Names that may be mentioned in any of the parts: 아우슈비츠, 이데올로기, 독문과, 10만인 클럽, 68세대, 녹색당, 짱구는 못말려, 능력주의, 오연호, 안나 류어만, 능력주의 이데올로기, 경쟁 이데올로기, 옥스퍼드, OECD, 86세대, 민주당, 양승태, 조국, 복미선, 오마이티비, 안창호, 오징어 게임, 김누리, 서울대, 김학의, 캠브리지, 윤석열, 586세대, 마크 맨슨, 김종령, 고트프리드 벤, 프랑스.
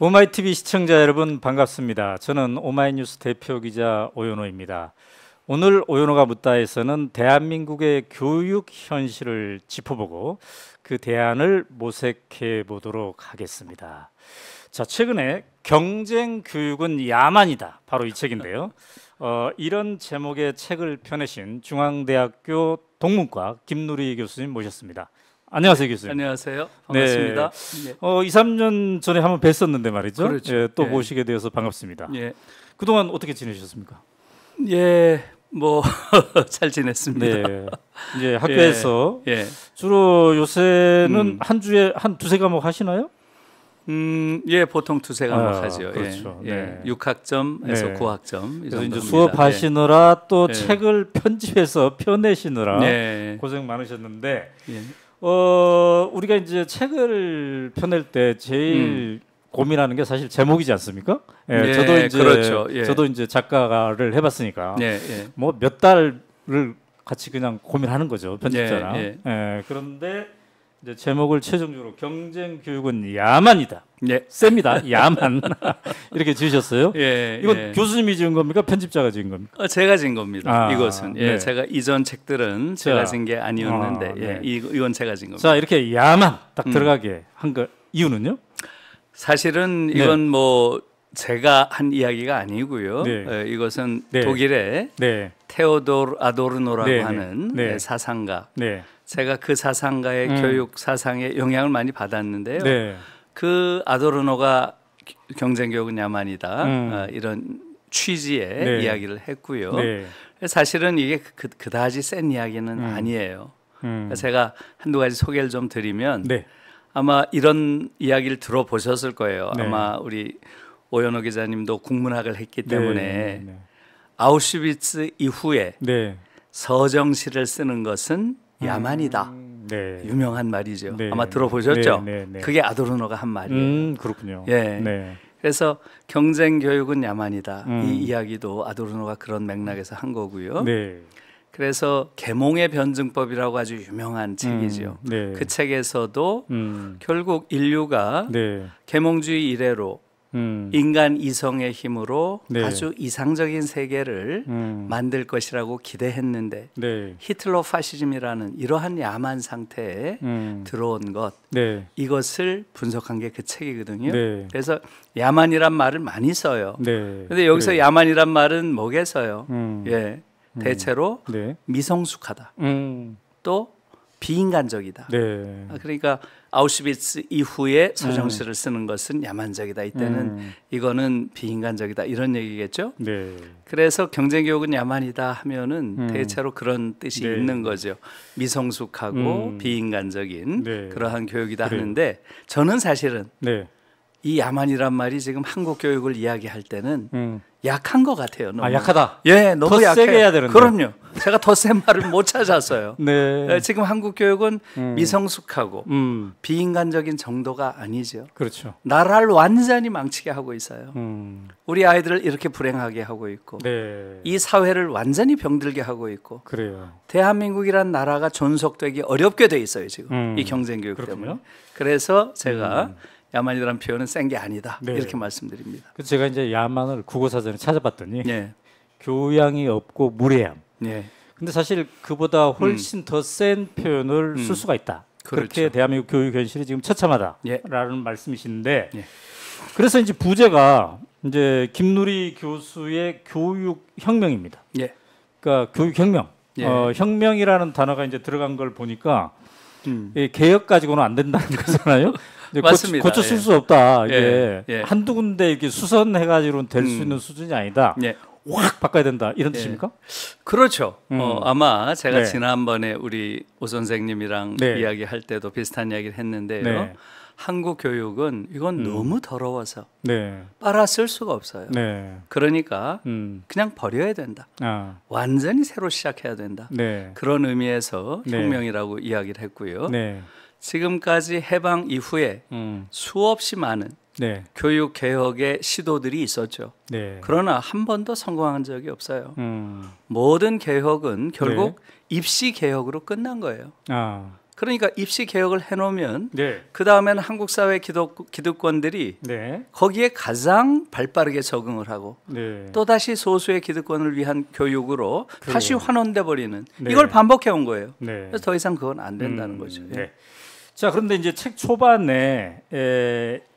오마이티비 시청자 여러분 반갑습니다. 저는 오마이뉴스 대표 기자 오연호입니다. 오늘 오연호가 묻다에서는 대한민국의 교육 현실을 짚어보고 그 대안을 모색해 보도록 하겠습니다. 자, 최근에 경쟁 교육은 야만이다, 바로 이 책인데요. 이런 제목의 책을 펴내신 중앙대학교 동문과 김누리 교수님 모셨습니다. 안녕하세요, 교수님. 안녕하세요. 반갑습니다. 네. 2, 3년 전에 한번 뵀었는데 말이죠. 그렇죠. 예, 또 모시게 되어서 반갑습니다. 예. 그동안 어떻게 지내셨습니까? 예, 뭐 잘 지냈습니다. 네. 이제 학교에서 주로 요새는 한 주에 한 두세 과목 하시나요? 예, 보통 두세 과목 하죠. 그렇죠. 예. 네. 6학점에서 9학점. 그래서 이제 수업하시느라 또 책을 편집해서 펴내시느라 고생 많으셨는데. 예. 우리가 이제 책을 펴낼 때 제일 고민하는 게 사실 제목이지 않습니까? 예, 예, 저도 이제 작가를 해봤으니까 뭐 몇 달을 같이 그냥 고민하는 거죠, 편집자랑. 그런데 이제 제목을 최종적으로 경쟁 교육은 야만이다. 셉니다. 야만. 이렇게 지으셨어요? 이건 교수님이 지은 겁니까? 편집자가 지은 겁니까? 제가 지은 겁니다. 이것은. 제가 이전 책들은 제가 지은 게 아니었는데 이건 제가 지은 겁니다. 자, 이렇게 야만 딱 들어가게 한 거 이유는요? 사실은 이건 뭐 제가 한 이야기가 아니고요. 이것은 독일의 테오도르 아도르노라고 하는 사상가. 제가 그 사상가의 교육 사상에 영향을 많이 받았는데요. 그 아도르노가 경쟁 교육은 야만이다, 이런 취지의 이야기를 했고요. 사실은 이게 그다지 센 이야기는 아니에요. 제가 한두 가지 소개를 좀 드리면 아마 이런 이야기를 들어보셨을 거예요. 아마 우리 오연호 기자님도 국문학을 했기 때문에 아우슈비츠 이후에 서정시를 쓰는 것은 야만이다. 유명한 말이죠. 아마 들어보셨죠? 그게 아도르노가 한 말이에요. 그렇군요. 그래서 경쟁 교육은 야만이다. 이 이야기도 아도르노가 그런 맥락에서 한 거고요. 그래서 계몽의 변증법이라고 아주 유명한 책이죠. 그 책에서도 결국 인류가 계몽주의 이래로 인간 이성의 힘으로 아주 이상적인 세계를 만들 것이라고 기대했는데 히틀러 파시즘이라는 이러한 야만 상태에 들어온 것, 이것을 분석한 게 그 책이거든요. 그래서 야만이란 말을 많이 써요. 근데 여기서 야만이란 말은 뭐겠어요? 대체로 미성숙하다, 또 비인간적이다. 그러니까 아우슈비츠 이후에 서정시를 쓰는 것은 야만적이다. 이때는 이거는 비인간적이다, 이런 얘기겠죠. 그래서 경쟁교육은 야만이다 하면은 대체로 그런 뜻이 있는 거죠. 미성숙하고 비인간적인 그러한 교육이다 하는데, 저는 사실은 이 야만이란 말이 지금 한국 교육을 이야기할 때는 약한 것 같아요. 너무. 아, 약하다. 예, 너무 약해요. 더 세게 해야 되는데. 그럼요. 제가 더 센 말을 못 찾았어요. 지금 한국 교육은 미성숙하고 비인간적인 정도가 아니죠. 그렇죠. 나라를 완전히 망치게 하고 있어요. 우리 아이들을 이렇게 불행하게 하고 있고, 이 사회를 완전히 병들게 하고 있고, 대한민국이란 나라가 존속되기 어렵게 돼 있어요 지금. 이 경쟁 교육 때문에. 그래서 제가 야만이라는 표현은 센 게 아니다, 이렇게 말씀드립니다. 제가 이제 야만을 국어사전에 찾아봤더니 교양이 없고 무례함. 근데 사실 그보다 훨씬 더 센 표현을 쓸 수가 있다. 그렇게 대한민국 교육 현실이 지금 처참하다라는 말씀이신데, 그래서 이제 부제가 이제 김누리 교수의 교육혁명입니다. 그러니까 교육혁명, 혁명이라는 단어가 이제 들어간 걸 보니까 개혁 가지고는 안 된다는 거잖아요. 맞습니다. 고쳐 쓸 수 없다. 이게 한두 군데 이렇게 수선해가지고는 될 수 있는 수준이 아니다. 확 바꿔야 된다, 이런 뜻입니까? 그렇죠. 아마 제가 지난번에 우리 오 선생님이랑 이야기할 때도 비슷한 이야기를 했는데요. 한국 교육은 이건 너무 더러워서 빨아 쓸 수가 없어요. 그러니까 그냥 버려야 된다. 완전히 새로 시작해야 된다. 그런 의미에서 혁명이라고 이야기를 했고요. 지금까지 해방 이후에 수없이 많은 교육 개혁의 시도들이 있었죠. 그러나 한 번도 성공한 적이 없어요. 모든 개혁은 결국 입시 개혁으로 끝난 거예요. 그러니까 입시 개혁을 해놓으면 네. 그 다음에는 한국 사회 기득권들이 네. 거기에 가장 발빠르게 적응을 하고 네. 또 다시 소수의 기득권을 위한 교육으로 그래요. 다시 환원돼 버리는 네. 이걸 반복해 온 거예요. 네. 그래서 더 이상 그건 안 된다는 거죠. 네. 자 그런데 이제 책 초반에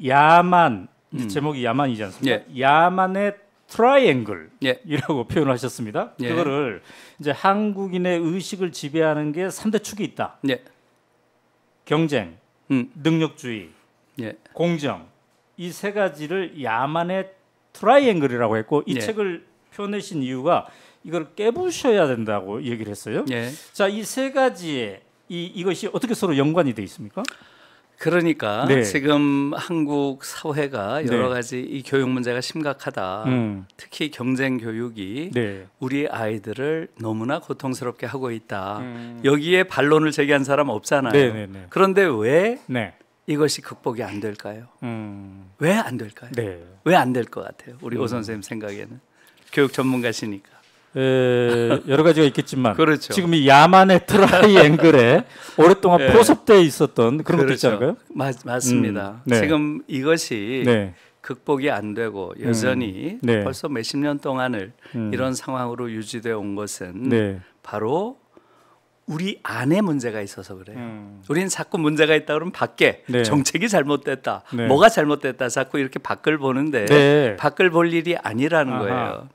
야만 제목이 야만이지 않습니까? 예. 야만의 트라이앵글 이라고 예. 표현하셨습니다. 예. 그거를 이제 한국인의 의식을 지배하는 게 3대 축이 있다. 예. 경쟁, 능력주의, 예. 공정 이 세 가지를 야만의 트라이앵글이라고 했고 이 예. 책을 펴내신 이유가 이걸 깨부셔야 된다고 얘기를 했어요. 예. 자, 이 세 가지의 이것이 어떻게 서로 연관이 돼 있습니까? 그러니까 네. 지금 한국 사회가 여러 네. 가지 이 교육 문제가 심각하다. 특히 경쟁 교육이 네. 우리 아이들을 너무나 고통스럽게 하고 있다. 여기에 반론을 제기한 사람 없잖아요. 네네네. 그런데 왜 네. 이것이 극복이 안 될까요? 왜 안 될까요? 네. 왜 안 될 것 같아요? 우리 오 선생님 생각에는 교육 전문가시니까. 여러 가지가 있겠지만 그렇죠. 지금 이 야만의 트라이앵글에 오랫동안 네. 포섭되어 있었던 그런 그렇죠. 것도 있지 않을까요? 맞습니다. 네. 지금 이것이 네. 극복이 안 되고 여전히 네. 벌써 몇십 년 동안을 이런 상황으로 유지되어 온 것은 네. 바로 우리 안에 문제가 있어서 그래요. 우리는 자꾸 문제가 있다 그러면 밖에 네. 정책이 잘못됐다. 네. 뭐가 잘못됐다. 자꾸 이렇게 밖을 보는데 네. 밖을 볼 일이 아니라는 아하. 거예요.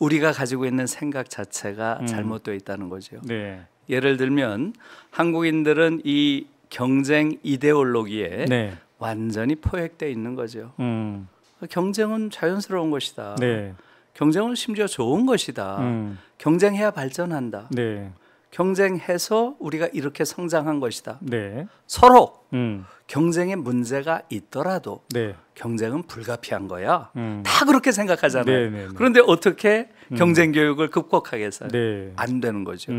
우리가 가지고 있는 생각 자체가 잘못되어 있다는 거죠. 네. 예를 들면 한국인들은 이 경쟁 이데올로기에 네. 완전히 포획되어 있는 거죠. 경쟁은 자연스러운 것이다. 네. 경쟁은 심지어 좋은 것이다. 경쟁해야 발전한다. 네. 경쟁해서 우리가 이렇게 성장한 것이다. 네. 서로 경쟁에 문제가 있더라도 네. 경쟁은 불가피한 거야. 다 그렇게 생각하잖아요. 네네네. 그런데 어떻게 경쟁 교육을 극복하겠어요? 네. 안 되는 거죠.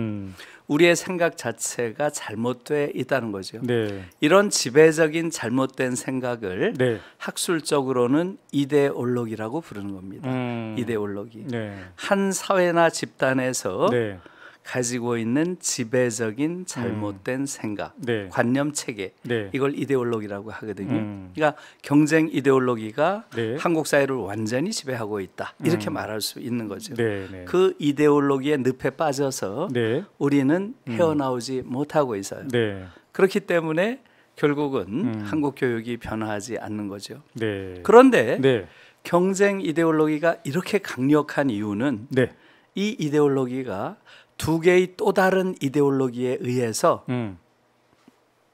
우리의 생각 자체가 잘못돼 있다는 거죠. 네. 이런 지배적인 잘못된 생각을 네. 학술적으로는 이데올로기라고 부르는 겁니다. 이데올로기. 네. 한 사회나 집단에서 네. 가지고 있는 지배적인 잘못된 생각, 네. 관념 체계 네. 이걸 이데올로기라고 하거든요. 그러니까 경쟁 이데올로기가 네. 한국 사회를 완전히 지배하고 있다. 이렇게 말할 수 있는 거죠. 네, 네. 그 이데올로기의 늪에 빠져서 네. 우리는 헤어나오지 못하고 있어요. 네. 그렇기 때문에 결국은 한국 교육이 변화하지 않는 거죠. 네. 그런데 네. 경쟁 이데올로기가 이렇게 강력한 이유는 네. 이 이데올로기가 두 개의 또 다른 이데올로기에 의해서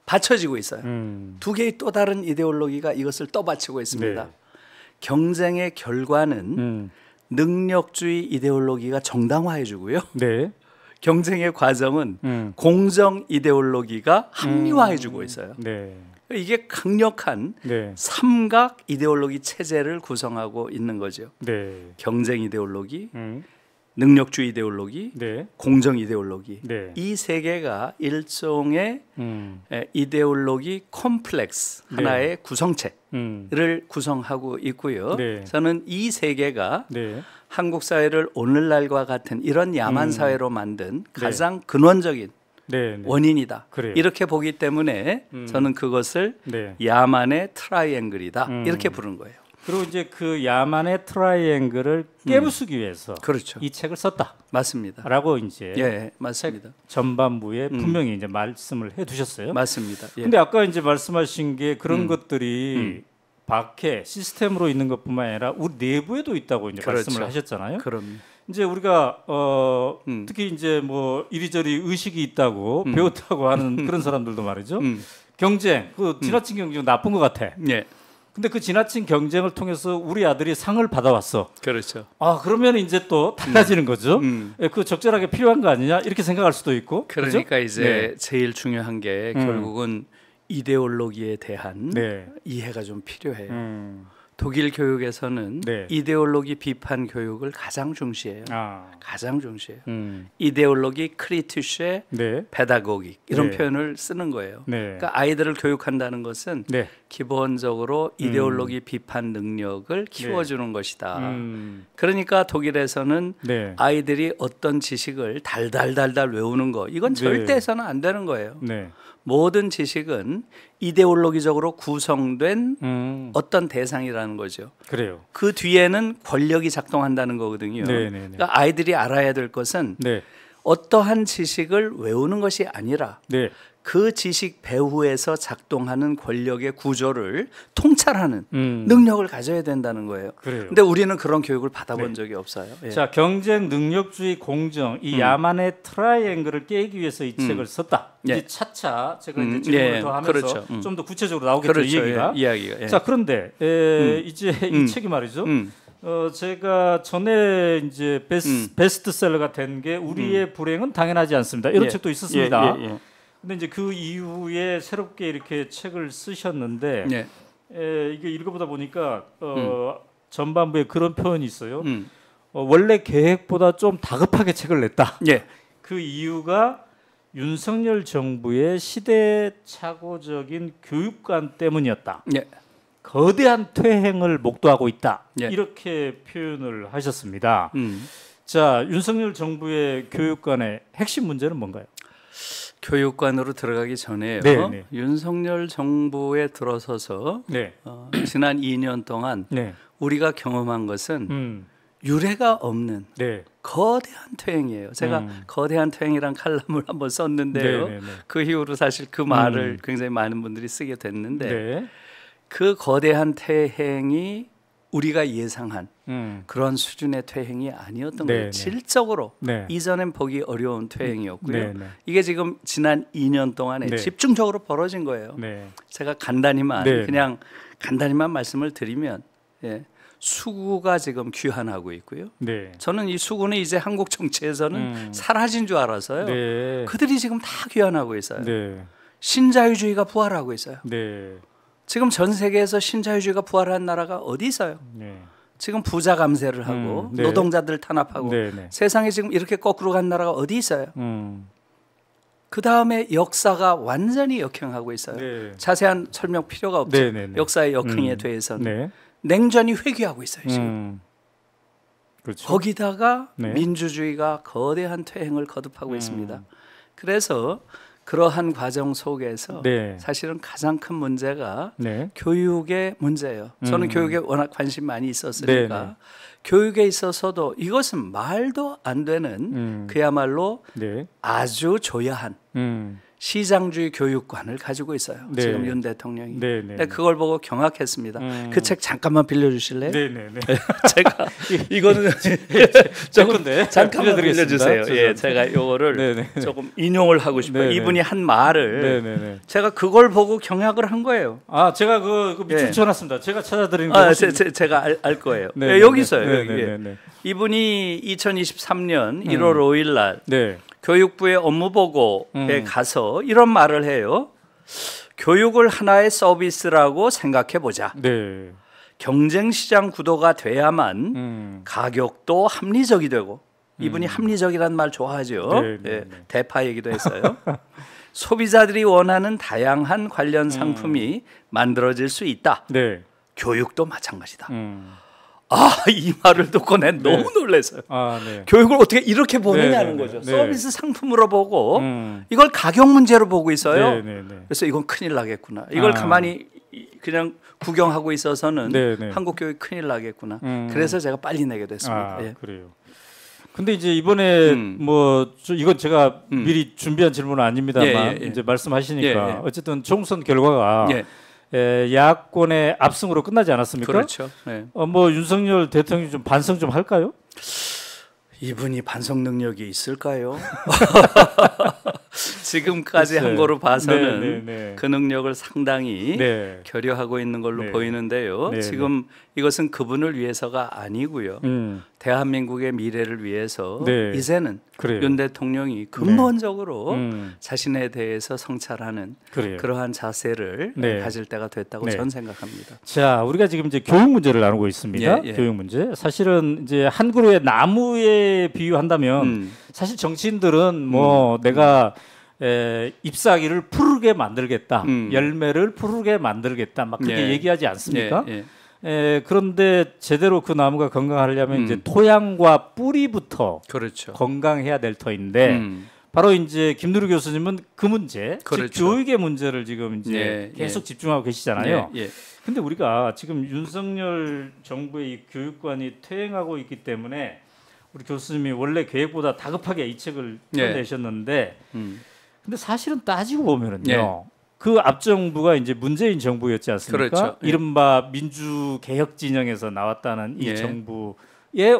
받쳐지고 있어요. 두 개의 또 다른 이데올로기가 이것을 떠받치고 있습니다. 네. 경쟁의 결과는 능력주의 이데올로기가 정당화해주고요. 네. 경쟁의 과정은 공정 이데올로기가 합리화해주고 있어요. 네. 이게 강력한 네. 삼각 이데올로기 체제를 구성하고 있는 거죠. 네. 경쟁 이데올로기 능력주의 이데올로기, 네. 공정 이데올로기 네. 이 세 개가 일종의 이데올로기 콤플렉스 네. 하나의 구성체를 구성하고 있고요. 네. 저는 이 세 개가 네. 한국 사회를 오늘날과 같은 이런 야만 사회로 만든 가장 네. 근원적인 네, 네. 원인이다. 그래요. 이렇게 보기 때문에 저는 그것을 네. 야만의 트라이앵글이다 이렇게 부른 거예요. 그리고 이제 그 야만의 트라이앵글을 깨부수기 위해서 그렇죠. 이 책을 썼다. 맞습니다. 라고 이제 예, 맞습니다. 전반부에 분명히 이제 말씀을 해 두셨어요. 맞습니다. 예. 근데 아까 이제 말씀하신 게 그런 것들이 밖에 시스템으로 있는 것뿐만 아니라 우리 내부에도 있다고 이제 그렇죠. 말씀을 하셨잖아요. 그럼요. 이제 우리가 특히 이제 뭐 이리저리 의식이 있다고 배웠다고 하는 그런 사람들도 말이죠. 경쟁, 그 지나친 경쟁 나쁜 것 같아. 예. 근데 그 지나친 경쟁을 통해서 우리 아들이 상을 받아왔어. 그렇죠. 아 그러면 이제 또 달라지는 거죠. 그 적절하게 필요한 거 아니냐 이렇게 생각할 수도 있고. 그러니까 그렇죠? 이제 네. 제일 중요한 게 결국은 이데올로기에 대한 네. 이해가 좀 필요해요. 독일 교육에서는 네. 이데올로기 비판 교육을 가장 중시해요. 아. 가장 중시해요. 이데올로기 크리티쉐 네. 페다고기 이런 네. 표현을 쓰는 거예요. 네. 그러니까 아이들을 교육한다는 것은 네. 기본적으로 이데올로기 비판 능력을 키워주는 네. 것이다. 그러니까 독일에서는 네. 아이들이 어떤 지식을 달달달달 외우는 거 이건 절대 해서는 안 되는 거예요. 네. 모든 지식은 이데올로기적으로 구성된 어떤 대상이라는 거죠. 그래요. 그 뒤에는 권력이 작동한다는 거거든요. 네네네. 그러니까 아이들이 알아야 될 것은 네. 어떠한 지식을 외우는 것이 아니라 네. 그 지식 배후에서 작동하는 권력의 구조를 통찰하는 능력을 가져야 된다는 거예요. 그런데 우리는 그런 교육을 받아본 네. 적이 없어요. 예. 자, 경쟁, 능력주의, 공정 이 야만의 트라이앵글을 깨기 위해서 이 책을 썼다. 예. 이제 차차 제가 이제 질문을 더 하면서 그렇죠. 좀 더 구체적으로 나오겠죠. 그렇죠. 이 얘기가. 예. 자, 그런데 이제 이 책이 말이죠. 제가 전에 이제 베스트셀러가 된 게 우리의 불행은 당연하지 않습니다. 이런 책도 있었습니다. 근데 이제 그 이후에 새롭게 이렇게 책을 쓰셨는데 네. 이게 읽어보다 보니까 전반부에 그런 표현이 있어요. 원래 계획보다 좀 다급하게 책을 냈다. 네. 그 이유가 윤석열 정부의 시대착오적인 교육관 때문이었다. 네. 거대한 퇴행을 목도하고 있다. 네. 이렇게 표현을 하셨습니다. 자, 윤석열 정부의 교육관의 핵심 문제는 뭔가요? 교육관으로 들어가기 전에요. 네네. 윤석열 정부에 들어서서 네. 지난 2년 동안 네. 우리가 경험한 것은 유례가 없는 네. 거대한 퇴행이에요. 제가 거대한 퇴행이란 칼럼을 한번 썼는데요. 네네네. 그 이후로 사실 그 말을 굉장히 많은 분들이 쓰게 됐는데 네. 그 거대한 퇴행이 우리가 예상한 그런 수준의 퇴행이 아니었던 거예요. 네네. 질적으로 네. 이전엔 보기 어려운 퇴행이었고요. 네네. 이게 지금 지난 2년 동안에 네. 집중적으로 벌어진 거예요. 네. 제가 간단히만 네네. 그냥 간단히만 말씀을 드리면 예, 수구가 지금 귀환하고 있고요. 네. 저는 이 수구는 이제 한국 정치에서는 사라진 줄 알아서요. 네. 그들이 지금 다 귀환하고 있어요. 네. 신자유주의가 부활하고 있어요. 네. 지금 전 세계에서 신자유주의가 부활한 나라가 어디 있어요? 네. 지금 부자 감세를 하고 네. 노동자들 탄압하고 네네. 세상에 지금 이렇게 거꾸로 간 나라가 어디 있어요? 그다음에 역사가 완전히 역행하고 있어요. 네. 자세한 설명 필요가 없죠. 네네네. 역사의 역행에 대해서는. 네. 냉전이 회귀하고 있어요. 지금. 그렇죠. 거기다가 네. 민주주의가 거대한 퇴행을 거듭하고 있습니다. 그래서 그러한 과정 속에서 네. 사실은 가장 큰 문제가 네. 교육의 문제예요. 저는 교육에 워낙 관심 많이 있었으니까 네네. 교육에 있어서도 이것은 말도 안 되는 그야말로 네. 아주 조야한 시장주의 교육관을 가지고 있어요. 네. 지금 윤 대통령이. 근데 그걸 보고 경악했습니다. 그 책 잠깐만 빌려주실래요? 네네네. 제가 이거는 조금 잠깐만 빌려주세요. 예, 제가 이거를 네네. 조금 인용을 하고 싶어요. 네네. 이분이 한 말을 네네. 제가 그걸 보고 경악을 한 거예요. 아, 제가 그 밑줄 네. 쳐놨습니다. 제가 찾아드린 거. 아, 제가 알 거예요. 네, 여기서요. 여기. 이분이 2023년 1월 5일 날. 네. 교육부의 업무보고에 가서 이런 말을 해요. 교육을 하나의 서비스라고 생각해보자. 네. 경쟁시장 구도가 돼야만 가격도 합리적이 되고 이분이 합리적이라는 말 좋아하죠. 네, 대파 얘기도 했어요. 소비자들이 원하는 다양한 관련 상품이 만들어질 수 있다. 네. 교육도 마찬가지다. 아, 이 말을 듣고 난 너무 놀랐어요. 아, 네. 교육을 어떻게 이렇게 보느냐는 거죠. 서비스 상품으로 보고 이걸 가격 문제로 보고 있어요. 그래서 이건 큰일 나겠구나. 이걸 가만히 그냥 구경하고 있어서는 한국 교육이 큰일 나겠구나. 그래서 제가 빨리 내게 됐습니다. 아, 예. 그래요. 근데 이제 이번에 뭐 이건 제가 미리 준비한 질문은 아닙니다만 이제 말씀하시니까 어쨌든 총선 결과가 야권의 압승으로 끝나지 않았습니까? 그렇죠. 네. 뭐 윤석열 대통령이 좀 반성 좀 할까요? 이분이 반성 능력이 있을까요? 지금까지 한 거로 봐서는 그 능력을 상당히 결여하고 있는 걸로 보이는데요. 지금 이것은 그분을 위해서가 아니고요. 대한민국의 미래를 위해서 이제는 윤 대통령이 근본적으로 자신에 대해서 성찰하는 그러한 자세를 가질 때가 됐다고 저는 생각합니다. 자, 우리가 지금 이제 교육 문제를 나누고 있습니다. 교육 문제. 사실은 이제 한 그루의 나무에 비유한다면 사실 정치인들은 뭐 내가 잎사귀를 푸르게 만들겠다, 열매를 푸르게 만들겠다, 막 그렇게 얘기하지 않습니까? 그런데 제대로 그 나무가 건강하려면 이제 토양과 뿌리부터 건강해야 될 터인데 바로 이제 김누리 교수님은 그 문제, 그렇죠. 즉 교육의 문제를 지금 이제 계속 집중하고 계시잖아요. 근데 우리가 지금 윤석열 정부의 이 교육관이 퇴행하고 있기 때문에 우리 교수님이 원래 계획보다 다급하게 이 책을 내셨는데, 근데 사실은 따지고 보면은요, 그 앞 정부가 이제 문재인 정부였지 않습니까? 그렇죠. 이른바 민주 개혁 진영에서 나왔다는 이 정부의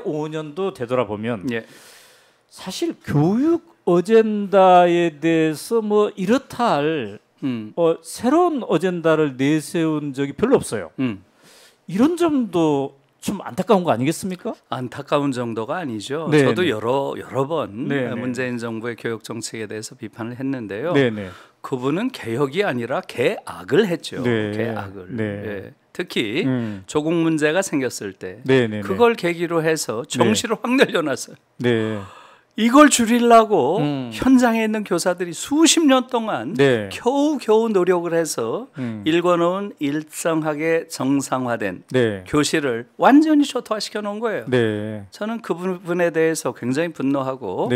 5년도 되돌아보면 사실 교육 어젠다에 대해서 뭐 이렇다 할 새로운 어젠다를 내세운 적이 별로 없어요. 이런 점도 좀 안타까운 거 아니겠습니까? 안타까운 정도가 아니죠. 네네. 저도 여러 번 네네. 문재인 정부의 교육 정책에 대해서 비판을 했는데요. 네네. 그분은 개혁이 아니라 개악을 했죠. 네. 개악을. 네. 네. 특히 조국 문제가 생겼을 때 네네네. 그걸 계기로 해서 정시를 확 늘려놨어요. 네. 이걸 줄이려고 현장에 있는 교사들이 수십 년 동안 겨우겨우 노력을 해서 일궈놓은 일정하게 정상화된 교실을 완전히 초토화시켜 놓은 거예요. 저는 그 부분에 대해서 굉장히 분노하고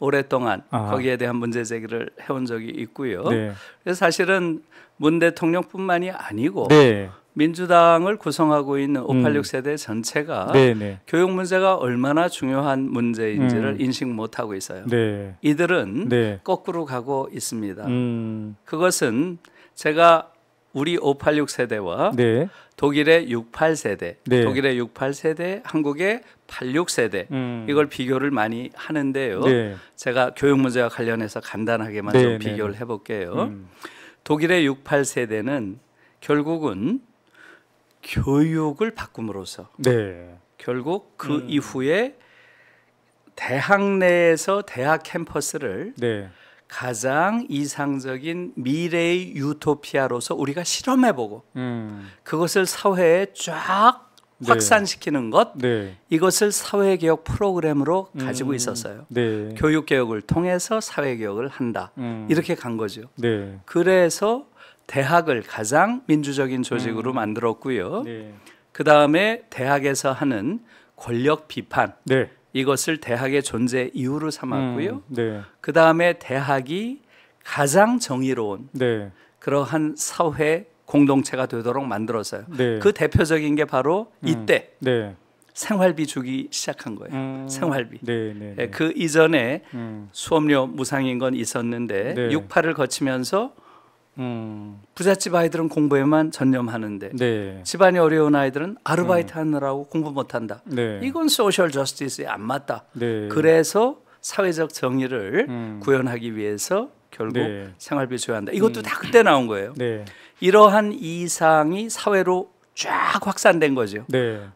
오랫동안 거기에 대한 문제 제기를 해온 적이 있고요. 그래서 사실은 문 대통령뿐만이 아니고 민주당을 구성하고 있는 586세대 전체가 교육 문제가 얼마나 중요한 문제인지를 인식 못하고 있어요. 이들은 거꾸로 가고 있습니다. 그것은 제가 우리 586세대와 독일의 68세대, 독일의 68세대, 한국의 86세대 이걸 비교를 많이 하는데요. 제가 교육 문제와 관련해서 간단하게만 좀 비교를 해볼게요. 독일의 68세대는 결국은 교육을 바꿈으로써 결국 그 이후에 대학 내에서 대학 캠퍼스를 가장 이상적인 미래의 유토피아로서 우리가 실험해보고 그것을 사회에 쫙 확산시키는 것 이것을 사회개혁 프로그램으로 가지고 있었어요. 교육개혁을 통해서 사회개혁을 한다. 이렇게 간 거죠. 그래서 대학을 가장 민주적인 조직으로 만들었고요. 그다음에 대학에서 하는 권력 비판 이것을 대학의 존재 이유로 삼았고요. 그다음에 대학이 가장 정의로운 그러한 사회 공동체가 되도록 만들었어요. 그 대표적인 게 바로 이때 생활비 주기 시작한 거예요. 생활비. 그 이전에 수업료 무상인 건 있었는데 68을 거치면서 부잣집 아이들은 공부에만 전념하는데 집안이 어려운 아이들은 아르바이트 하느라고 공부 못한다. 이건 소셜 저스티스에 안 맞다. 그래서 사회적 정의를 구현하기 위해서 결국 생활비 조회한다. 이것도 다 그때 나온 거예요. 이러한 이상이 사회로 쫙 확산된 거죠.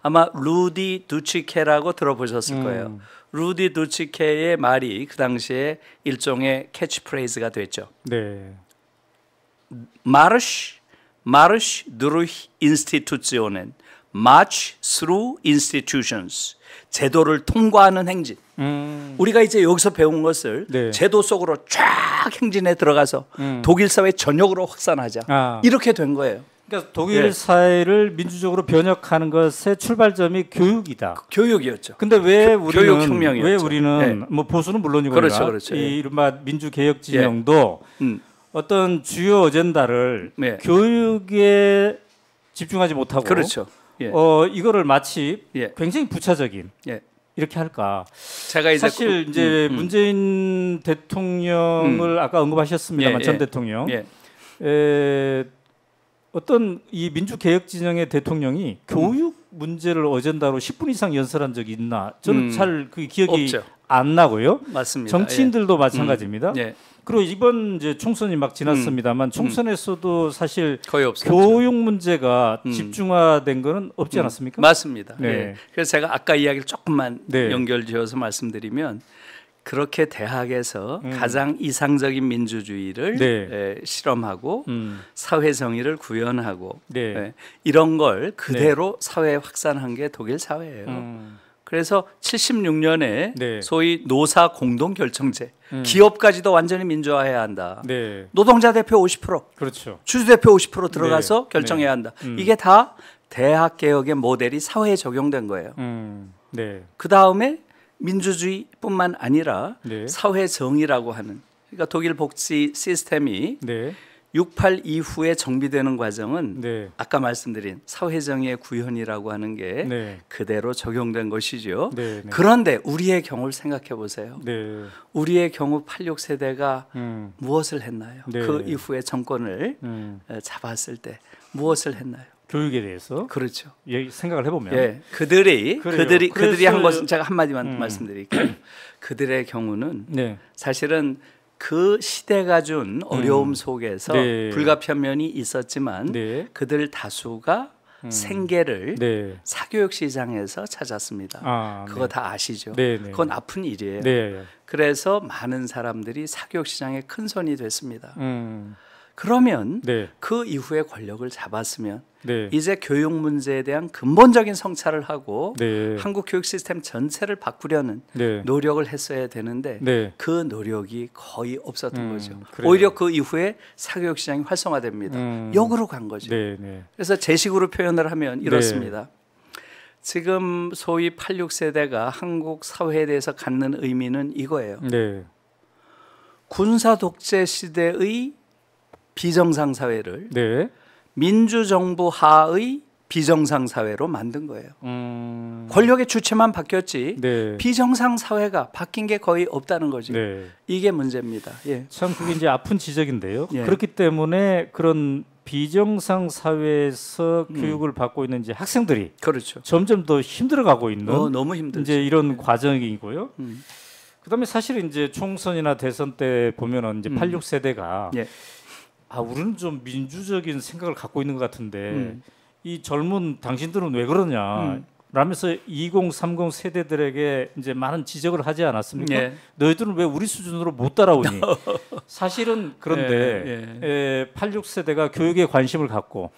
아마 루디 두치케라고 들어보셨을 거예요. 루디 두치케의 말이 그 당시에 일종의 캐치프레이즈가 됐죠. Marsch, Marsch durch Institutionen, March through Institutions. 제도를 통과하는 행진. 우리가 이제 여기서 배운 것을 제도 속으로 쫙 행진에 들어가서 독일 사회 전역으로 확산하자. 이렇게 된 거예요. 그러니까 독일 사회를 민주적으로 변혁하는 것의 출발점이 교육이다. 교육이었죠. 근데 왜 우리는 교육혁명이었죠. 왜 우리는 뭐 보수는 물론이고 그렇죠. 이 이른바 민주 개혁 진영도 어떤 주요 어젠다를 교육에 집중하지 못하고 이거를 마치 굉장히 부차적인 이렇게 할까. 제가 이제 사실 이제 문재인 대통령을 아까 언급하셨습니다만 전 대통령 어떤 이 민주개혁 진영의 대통령이 교육 문제를 어젠다로 10분 이상 연설한 적이 있나? 저는 잘 그 기억이 없죠. 안 나고요. 맞습니다. 정치인들도 마찬가지입니다. 그리고 이번 이제 총선이 막 지났습니다만 총선에서도 사실 거의 교육 문제가 집중화된 거는 없지 않았습니까? 맞습니다. 그래서 제가 아까 이야기를 조금만 연결지어서 말씀드리면 그렇게 대학에서 가장 이상적인 민주주의를 실험하고 사회 정의를 구현하고 이런 걸 그대로 사회에 확산한 게 독일 사회예요. 그래서 76년에 소위 노사 공동결정제 기업까지도 완전히 민주화해야 한다. 노동자 대표 50% 그렇죠. 주주 대표 50% 들어가서 결정해야 한다. 이게 다 대학 개혁의 모델이 사회에 적용된 거예요. 그 다음에 민주주의뿐만 아니라 사회 정의라고 하는 그러니까 독일 복지 시스템이 68 이후에 정비되는 과정은 아까 말씀드린 사회정의의 구현이라고 하는 게 그대로 적용된 것이죠. 그런데 우리의 경우를 생각해 보세요. 우리의 경우 86세대가 무엇을 했나요? 그 이후에 정권을 잡았을 때 무엇을 했나요? 교육에 대해서 그렇죠. 예, 생각을 해보면 그들이 한 것은 제가 한마디만 말씀드릴게요. 그들의 경우는 사실은 그 시대가 준 어려움 속에서 불가피한 면이 있었지만 그들 다수가 생계를 사교육 시장에서 찾았습니다. 그거 다 아시죠? 그건 아픈 일이에요. 그래서 많은 사람들이 사교육 시장의 큰 손이 됐습니다. 그러면 그 이후에 권력을 잡았으면 이제 교육 문제에 대한 근본적인 성찰을 하고 한국 교육 시스템 전체를 바꾸려는 노력을 했어야 되는데 그 노력이 거의 없었던 거죠. 그래요. 오히려 그 이후에 사교육 시장이 활성화됩니다. 역으로 간 거죠. 그래서 제 식으로 표현을 하면 이렇습니다. 지금 소위 86세대가 한국 사회에 대해서 갖는 의미는 이거예요. 군사 독재 시대의 비정상 사회를 민주정부 하의 비정상 사회로 만든 거예요. 권력의 주체만 바뀌었지 비정상 사회가 바뀐 게 거의 없다는 거지. 이게 문제입니다. 참 그게 이제 아픈 지적인데요. 그렇기 때문에 그런 비정상 사회에서 교육을 받고 있는 이제 학생들이 점점 더 힘들어가고 있는 너무 힘들죠. 이제 이런 과정이고요. 그다음에 사실 이제 총선이나 대선 때 보면은 이제 86세대가 우리는 좀 민주적인 생각을 갖고 있는 것 같은데 이 젊은 당신들은 왜 그러냐 라면서 2030 세대들에게 이제 많은 지적을 하지 않았습니까? 너희들은 왜 우리 수준으로 못 따라오니? 사실은 그런데 86세대가 교육에 관심을 갖고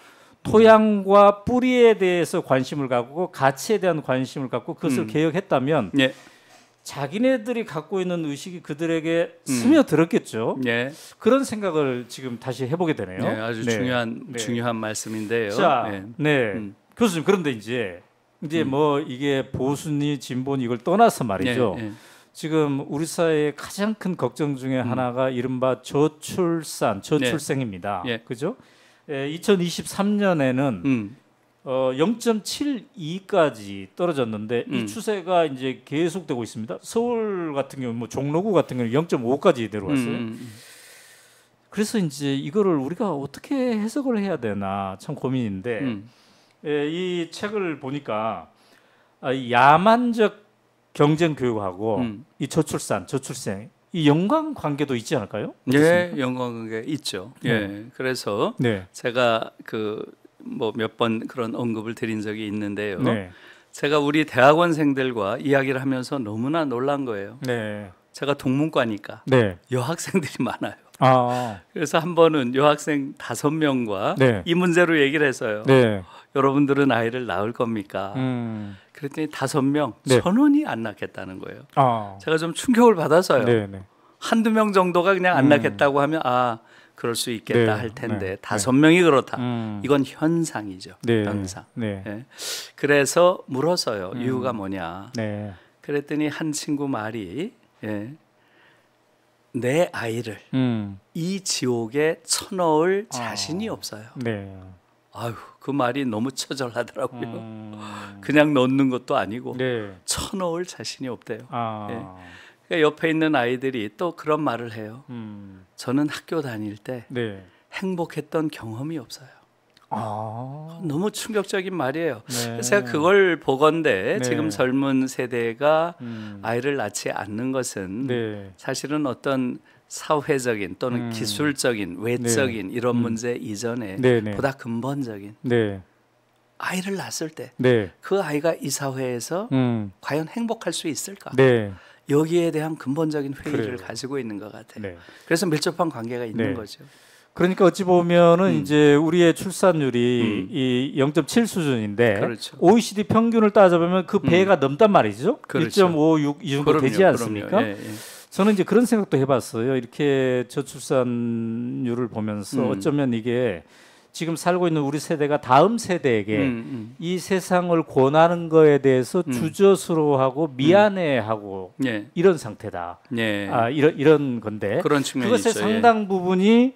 토양과 뿌리에 대해서 관심을 갖고 가치에 대한 관심을 갖고 그것을 개혁했다면 자기네들이 갖고 있는 의식이 그들에게 스며들었겠죠. 그런 생각을 지금 다시 해보게 되네요. 아주 중요한 말씀인데요. 자, 교수님, 그런데 이제 뭐 이게 보수니 진보니 이걸 떠나서 말이죠. 지금 우리 사회의 가장 큰 걱정 중에 하나가 이른바 저출생입니다. 그죠? 2023년에는 0.72까지 떨어졌는데 이 추세가 이제 계속되고 있습니다. 서울 같은 경우, 뭐 종로구 같은 경우 0.5까지 내려왔어요. 그래서 이제 이거를 우리가 어떻게 해석을 해야 되나 참 고민인데 이 책을 보니까 야만적 경쟁 교육하고 이 저출생 이 연관 관계도 있지 않을까요? 연관 관계 있죠. 그래서 제가 뭐 몇 번 그런 언급을 드린 적이 있는데요. 제가 우리 대학원생들과 이야기를 하면서 너무나 놀란 거예요. 제가 동문과니까 여학생들이 많아요. 그래서 한 번은 여학생 5명과 이 문제로 얘기를 했어요. 여러분들은 아이를 낳을 겁니까? 그랬더니 5명 선원이 안 낳겠다는 거예요. 제가 좀 충격을 받았어요. 한두 명 정도가 그냥 안 낳겠다고 하면 그럴 수 있겠다 할 텐데 5명이 그렇다. 이건 현상이죠. 현상. 그래서 물었어요. 이유가 뭐냐. 그랬더니 한 친구 말이 내 아이를 이 지옥에 쳐넣을 자신이 없어요. 아유, 그 말이 너무 처절하더라고요. 그냥 넣는 것도 아니고 쳐넣을 자신이 없대요. 옆에 있는 아이들이 또 그런 말을 해요. 저는 학교 다닐 때 행복했던 경험이 없어요. 너무 충격적인 말이에요. 제가 그걸 보건대 지금 젊은 세대가 아이를 낳지 않는 것은 사실은 어떤 사회적인 또는 기술적인, 외적인 이런 문제 이전에 보다 근본적인 아이를 낳았을 때 그 아이가 이 사회에서 과연 행복할 수 있을까? 여기에 대한 근본적인 회의를 가지고 있는 것 같아요. 그래서 밀접한 관계가 있는 거죠. 그러니까 어찌 보면은 이제 우리의 출산율이 이 0.7 수준인데 OECD 평균을 따져보면 그 배가 넘단 말이죠. 1.56 이 정도 되지 않습니까? 저는 이제 그런 생각도 해봤어요. 이렇게 저출산율을 보면서 어쩌면 이게 지금 살고 있는 우리 세대가 다음 세대에게 이 세상을 권하는 거에 대해서 주저스러워하고 미안해하고 예. 이런 상태다. 예. 아, 이런 건데 그런 측면이 그것의 있죠. 상당 부분이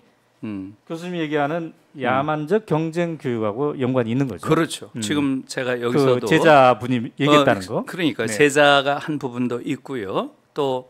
교수님이 얘기하는 야만적 경쟁 교육하고 연관이 있는 거죠. 그렇죠. 지금 제가 여기서도 그 제자분이 얘기했다는 거. 그러니까 네. 제자가 한 부분도 있고요. 또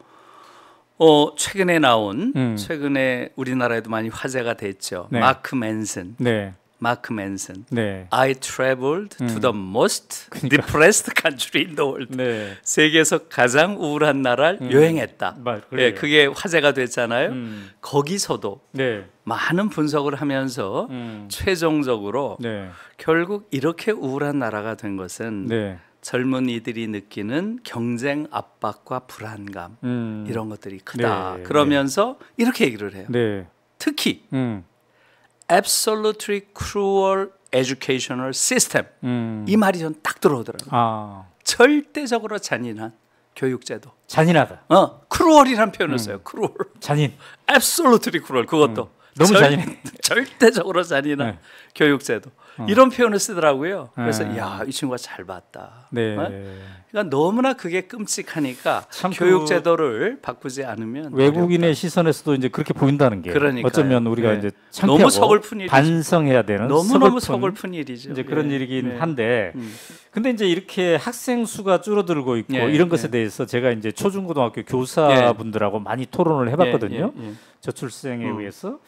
최근에 나온 최근에 우리나라에도 많이 화제가 됐죠. 네. 마크 맨슨. 네. 마크 맨슨. 네. I traveled to the most depressed country in the world. 네. 세계에서 가장 우울한 나라를 여행했다. 네, 그게 화제가 됐잖아요. 거기서도 네. 많은 분석을 하면서 최종적으로 네. 결국 이렇게 우울한 나라가 된 것은 네. 젊은이들이 느끼는 경쟁 압박과 불안감 이런 것들이 크다. 네. 그러면서 네. 이렇게 얘기를 해요. 네. 특히 absolutely cruel educational system 이 말이 전 딱 들어오더라고요. 아. 절대적으로 잔인한 교육제도. 잔인하다. cruel이란 표현을 써요. cruel. 잔인. absolutely cruel 그것도 너무 잔인해. 절대적으로 잔인한 네. 교육제도. 이런 표현을 쓰더라고요. 그래서 야, 이 친구가 잘 봤다. 네. 그러니까 너무나 그게 끔찍하니까 교육제도를 바꾸지 않으면 외국인의 어렵다. 시선에서도 이제 그렇게 보인다는 게 그러니까요. 어쩌면 우리가 네. 이제 너무 서글픈 일이죠. 반성해야 되는 너무너무 서글픈 일이죠. 이제 그런 네. 일이긴 네. 한데 근데 이제 이렇게 학생 수가 줄어들고 있고 네. 이런 것에 네. 대해서 제가 이제 초중고등학교 교사분들하고 네. 많이 토론을 해봤거든요. 네. 저출생에 의해서.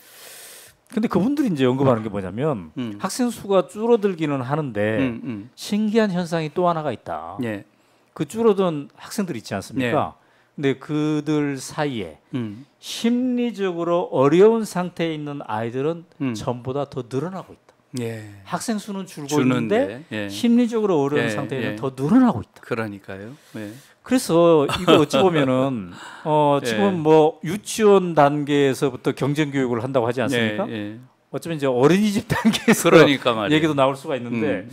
근데 그분들이 이제 언급하는 게 뭐냐면 학생 수가 줄어들기는 하는데 신기한 현상이 또 하나가 있다. 예. 그 줄어든 학생들 있지 않습니까? 예. 근데 그들 사이에 심리적으로 어려운 상태에 있는 아이들은 전보다 더 늘어나고 있다. 예. 학생 수는 줄고 있는데 예. 심리적으로 어려운 예. 상태에는 예. 더 늘어나고 있다. 그러니까요. 예. 그래서 이거 어찌 보면은 예. 지금 뭐 유치원 단계에서부터 경쟁 교육을 한다고 하지 않습니까? 예. 예. 어쩌면 이제 어린이집 단계에서 그러니까 얘기도 나올 수가 있는데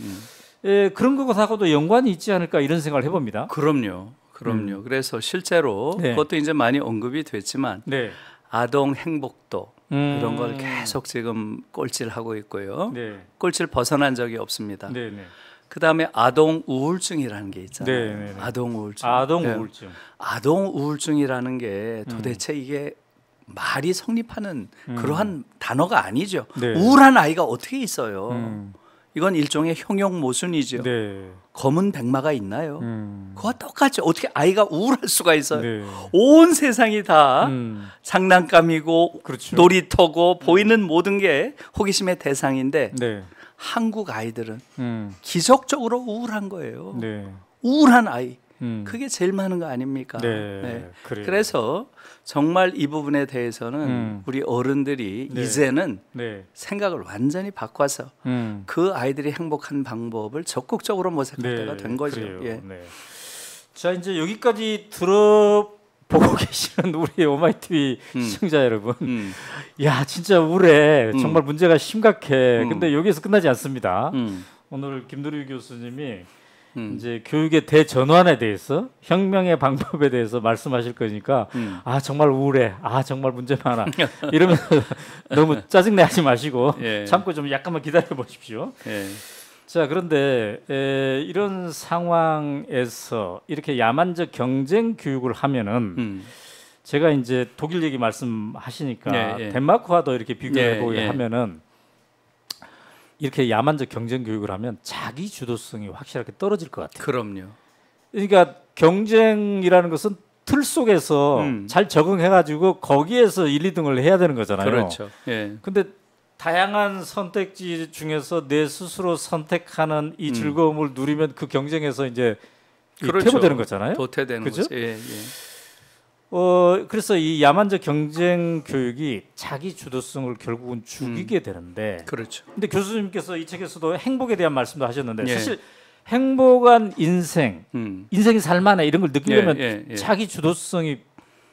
예, 그런 것하고도 연관이 있지 않을까 이런 생각을 해봅니다. 그럼요, 그럼요. 그래서 실제로 네. 그것도 이제 많이 언급이 됐지만 네. 아동 행복도 이런 걸 계속 지금 꼴찌하고 있고요. 네. 꼴찌를 벗어난 적이 없습니다. 네, 네. 그다음에 아동 우울증이라는 게 있잖아요. 네네네. 아동 우울증. 아동 우울증. 네. 아동 우울증이라는 게 도대체 이게 말이 성립하는 그러한 단어가 아니죠. 네. 우울한 아이가 어떻게 있어요? 이건 일종의 형용 모순이죠. 네. 검은 백마가 있나요? 그와 똑같이 어떻게 아이가 우울할 수가 있어요? 네. 온 세상이 다 장난감이고 그렇죠. 놀이터고 보이는 모든 게 호기심의 대상인데 네. 한국 아이들은 기적적으로 우울한 거예요. 네. 우울한 아이. 그게 제일 많은 거 아닙니까? 네, 네. 그래서 정말 이 부분에 대해서는 우리 어른들이 네. 이제는 네. 생각을 완전히 바꿔서 그 아이들이 행복한 방법을 적극적으로 모색할 네, 때가 된 거죠. 예. 네. 자, 이제 여기까지 들어보고 계시는 우리 오마이티비 시청자 여러분, 야 진짜 우울해. 정말 문제가 심각해. 근데 여기서 끝나지 않습니다. 오늘 김누리 교수님이 이제 교육의 대전환에 대해서 혁명의 방법에 대해서 말씀하실 거니까 아 정말 우울해, 아 정말 문제 많아 이러면서 너무 짜증내지 마시고 예. 참고 좀 약간만 기다려 보십시오. 예. 자 그런데 이런 상황에서 이렇게 야만적 경쟁 교육을 하면은 제가 이제 독일 얘기 말씀하시니까 예, 예. 덴마크와도 이렇게 비교해 보게 예, 예. 하면은. 이렇게 야만적 경쟁 교육을 하면 자기 주도성이 확실하게 떨어질 것 같아요. 그럼요. 그러니까 경쟁이라는 것은 틀 속에서 잘 적응해가지고 거기에서 1, 2등을 해야 되는 거잖아요. 그렇죠. 예. 근데 다양한 선택지 중에서 내 스스로 선택하는 이 즐거움을 누리면 그 경쟁에서 이제 그렇죠. 퇴보되는 거잖아요. 도태되는 거죠. 예, 예. 그래서 이 야만적 경쟁 교육이 자기 주도성을 결국은 죽이게 되는데 그렇죠. 근데 교수님께서 이 책에서도 행복에 대한 말씀도 하셨는데 예. 사실 행복한 인생, 인생이 살만해 이런 걸 느끼려면 예, 예, 예. 자기 주도성이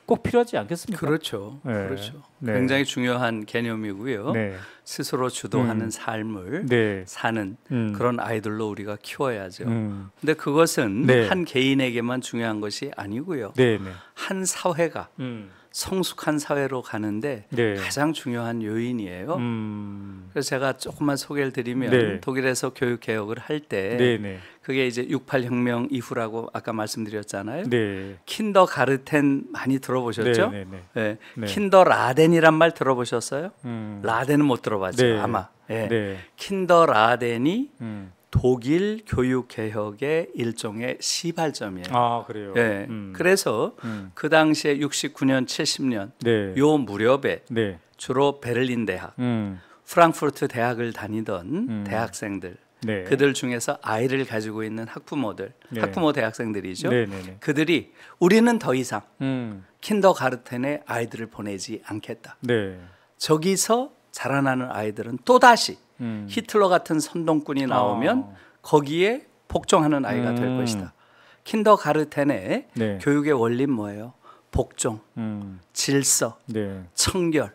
꼭 필요하지 않겠습니까? 그렇죠. 네. 그렇죠. 네. 굉장히 중요한 개념이고요. 네. 스스로 주도하는 삶을 네. 사는 그런 아이들로 우리가 키워야죠. 근데 그것은 네. 한 개인에게만 중요한 것이 아니고요. 네, 네. 한 사회가 성숙한 사회로 가는데 네. 가장 중요한 요인이에요. 그래서 제가 조금만 소개를 드리면 네. 독일에서 교육 개혁을 할 때 네, 네. 그게 이제 68혁명 이후라고 아까 말씀드렸잖아요. 네. 킨더 가르텐 많이 들어보셨죠? 네, 네, 네. 네. 킨더 라덴이란 말 들어보셨어요? 라덴은 못 들어봤죠, 네. 아마. 네. 네. 킨더 라덴이 독일 교육 개혁의 일종의 시발점이에요. 아 그래요. 네. 그래서 그 당시에 69년, 70년 네. 요 무렵에 네. 주로 베를린 대학, 프랑크푸르트 대학을 다니던 대학생들, 네. 그들 중에서 아이를 가지고 있는 학부모들, 네. 학부모 대학생들이죠. 네, 네, 네. 그들이 우리는 더 이상 킨더가르텐에 아이들을 보내지 않겠다. 네. 저기서 자라나는 아이들은 또 다시 히틀러 같은 선동꾼이 나오면 거기에 복종하는 아이가 될 것이다. 킨더가르텐의 네. 교육의 원리는 뭐예요? 복종, 질서, 네. 청결,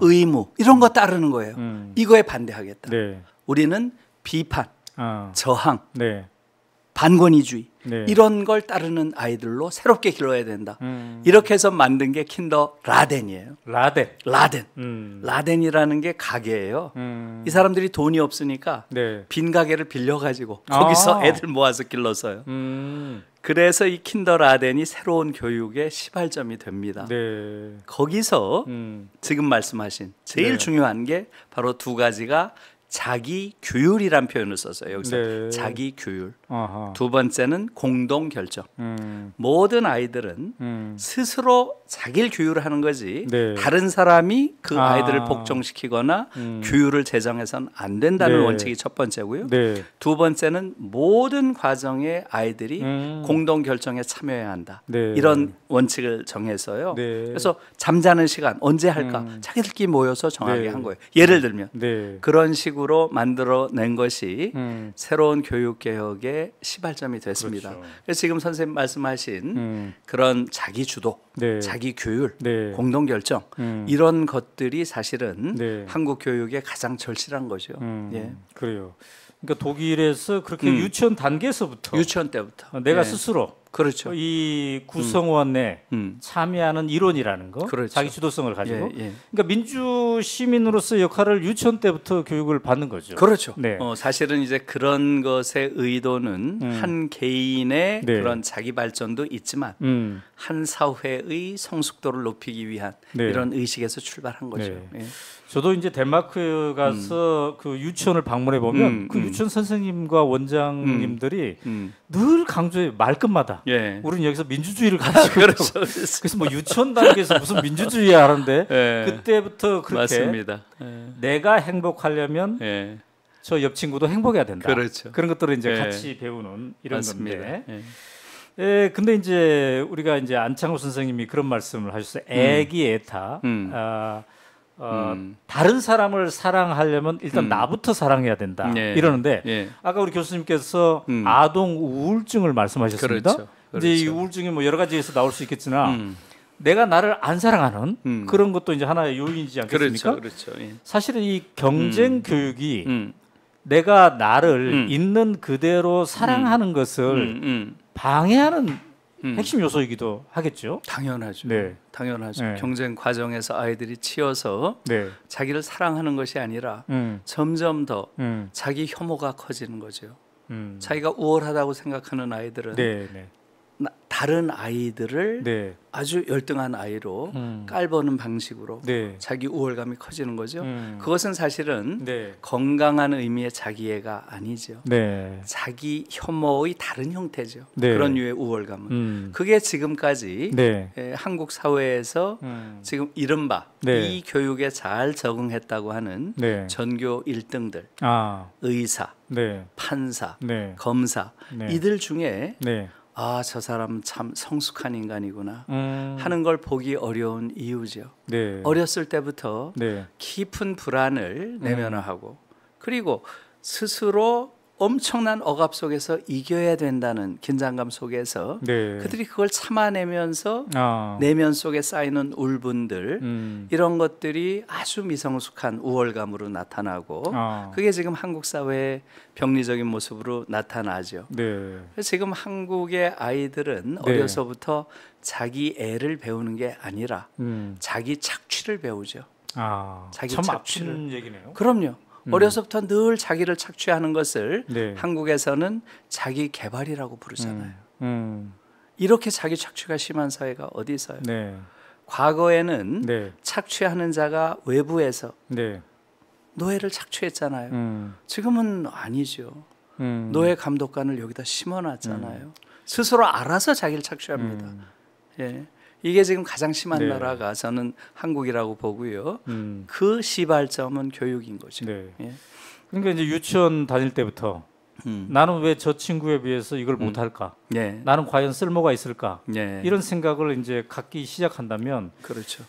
의무 이런 거 따르는 거예요. 이거에 반대하겠다. 네. 우리는 비판, 저항, 네. 반권위주의 네. 이런 걸 따르는 아이들로 새롭게 길러야 된다. 이렇게 해서 만든 게 킨더 라덴이에요. 라덴. 라덴이라는 게 가게예요. 이 사람들이 돈이 없으니까 네. 빈 가게를 빌려가지고 거기서 애들 모아서 길러서요. 그래서 이 킨더 라덴이 새로운 교육의 시발점이 됩니다. 네. 거기서 지금 말씀하신 제일 네. 중요한 게 바로 두 가지가 자기 규율이란 표현을 썼어요. 여기서 네. 자기 규율. 아하. 두 번째는 공동 결정. 모든 아이들은 스스로 자기를 규율하는 거지 네. 다른 사람이 그 아이들을 복종시키거나 규율을 제정해서는 안 된다는 네. 원칙이 첫 번째고요. 네. 두 번째는 모든 과정에 아이들이 공동 결정에 참여해야 한다. 네. 이런 원칙을 정해서요. 네. 그래서 잠자는 시간 언제 할까? 자기들끼리 모여서 정하게 네. 한 거예요. 예를 들면 네. 그런 식으로 만들어낸 것이 새로운 교육개혁의 시발점이 됐습니다. 그렇죠. 그래서 지금 선생님 말씀하신 그런 자기주도, 네. 자기교율, 네. 공동결정 이런 것들이 사실은 네. 한국 교육의 가장 절실한 거죠. 예. 그래요. 그러니까 독일에서 그렇게 유치원 단계에서부터 유치원 때부터 내가 네. 스스로 그렇죠. 이 구성원에 참여하는 이론이라는 거, 그렇죠. 자기 주도성을 가지고. 예, 예. 그러니까 민주 시민으로서 역할을 유치원 때부터 교육을 받는 거죠. 그렇죠. 네. 사실은 이제 그런 것의 의도는 한 개인의 네. 그런 자기 발전도 있지만 한 사회의 성숙도를 높이기 위한 네. 이런 의식에서 출발한 거죠. 네. 예. 저도 이제 덴마크 가서 그 유치원을 방문해 보면 그 유치원 선생님과 원장님들이 늘 강조해 말끝마다. 예. 우리는 여기서 민주주의를 가지고 그렇죠. 그래서 뭐 유치원 단계에서 무슨 민주주의야 하는데 예. 그때부터 그렇게 맞습니다. 예. 내가 행복하려면 예. 저 옆 친구도 행복해야 된다. 그렇죠. 그런 것들을 이제 예. 같이 배우는 이런 맞습니다. 건데. 예. 예, 근데 이제 우리가 이제 안창호 선생님이 그런 말씀을 하셨어요. 애기 애타. 다른 사람을 사랑하려면 일단 나부터 사랑해야 된다 예. 이러는데 예. 아까 우리 교수님께서 아동 우울증을 말씀하셨습니다. 그렇죠. 그렇죠. 이제 이 우울증이 뭐 여러 가지에서 나올 수 있겠지만 내가 나를 안 사랑하는 그런 것도 이제 하나의 요인이지 않겠습니까? 그렇죠. 그렇죠. 예. 사실은 이 경쟁 교육이 내가 나를 있는 그대로 사랑하는 것을 방해하는 핵심 요소이기도 하겠죠. 당연하죠. 네. 당연하죠. 네. 경쟁 과정에서 아이들이 치여서 네. 자기를 사랑하는 것이 아니라 점점 더 자기 혐오가 커지는 거죠. 자기가 우월하다고 생각하는 아이들은 네, 네. 다른 아이들을 네. 아주 열등한 아이로 깔보는 방식으로 네. 자기 우월감이 커지는 거죠. 그것은 사실은 네. 건강한 의미의 자기애가 아니죠. 네. 자기 혐오의 다른 형태죠. 네. 그런 유의 우월감은. 그게 지금까지 네. 한국 사회에서 지금 이른바 네. 이 교육에 잘 적응했다고 하는 네. 전교 1등들, 의사, 네. 판사, 네. 검사 네. 이들 중에 네. 아, 저 사람 참 성숙한 인간이구나 하는 걸 보기 어려운 이유죠. 네. 어렸을 때부터 네. 깊은 불안을 내면화하고 그리고 스스로 엄청난 억압 속에서 이겨야 된다는 긴장감 속에서 네. 그들이 그걸 참아내면서 내면 속에 쌓이는 울분들 이런 것들이 아주 미성숙한 우월감으로 나타나고 그게 지금 한국 사회의 병리적인 모습으로 나타나죠. 네. 그래서 지금 한국의 아이들은 네. 어려서부터 자기 애를 배우는 게 아니라 자기 착취를 배우죠. 자기 참 아픈 얘기네요. 그럼요. 어려서부터 늘 자기를 착취하는 것을 네. 한국에서는 자기 개발이라고 부르잖아요. 이렇게 자기 착취가 심한 사회가 어디 있어요? 네. 과거에는 네. 착취하는 자가 외부에서 네. 노예를 착취했잖아요. 지금은 아니죠. 노예 감독관을 여기다 심어놨잖아요. 스스로 알아서 자기를 착취합니다. 예. 이게 지금 가장 심한 네. 나라가 저는 한국이라고 보고요. 그 시발점은 교육인 거죠. 네. 예. 그러니까 이제 유치원 다닐 때부터 나는 왜 저 친구에 비해서 이걸 못할까? 예. 나는 과연 쓸모가 있을까? 예. 이런 생각을 이제 갖기 시작한다면, 그렇죠.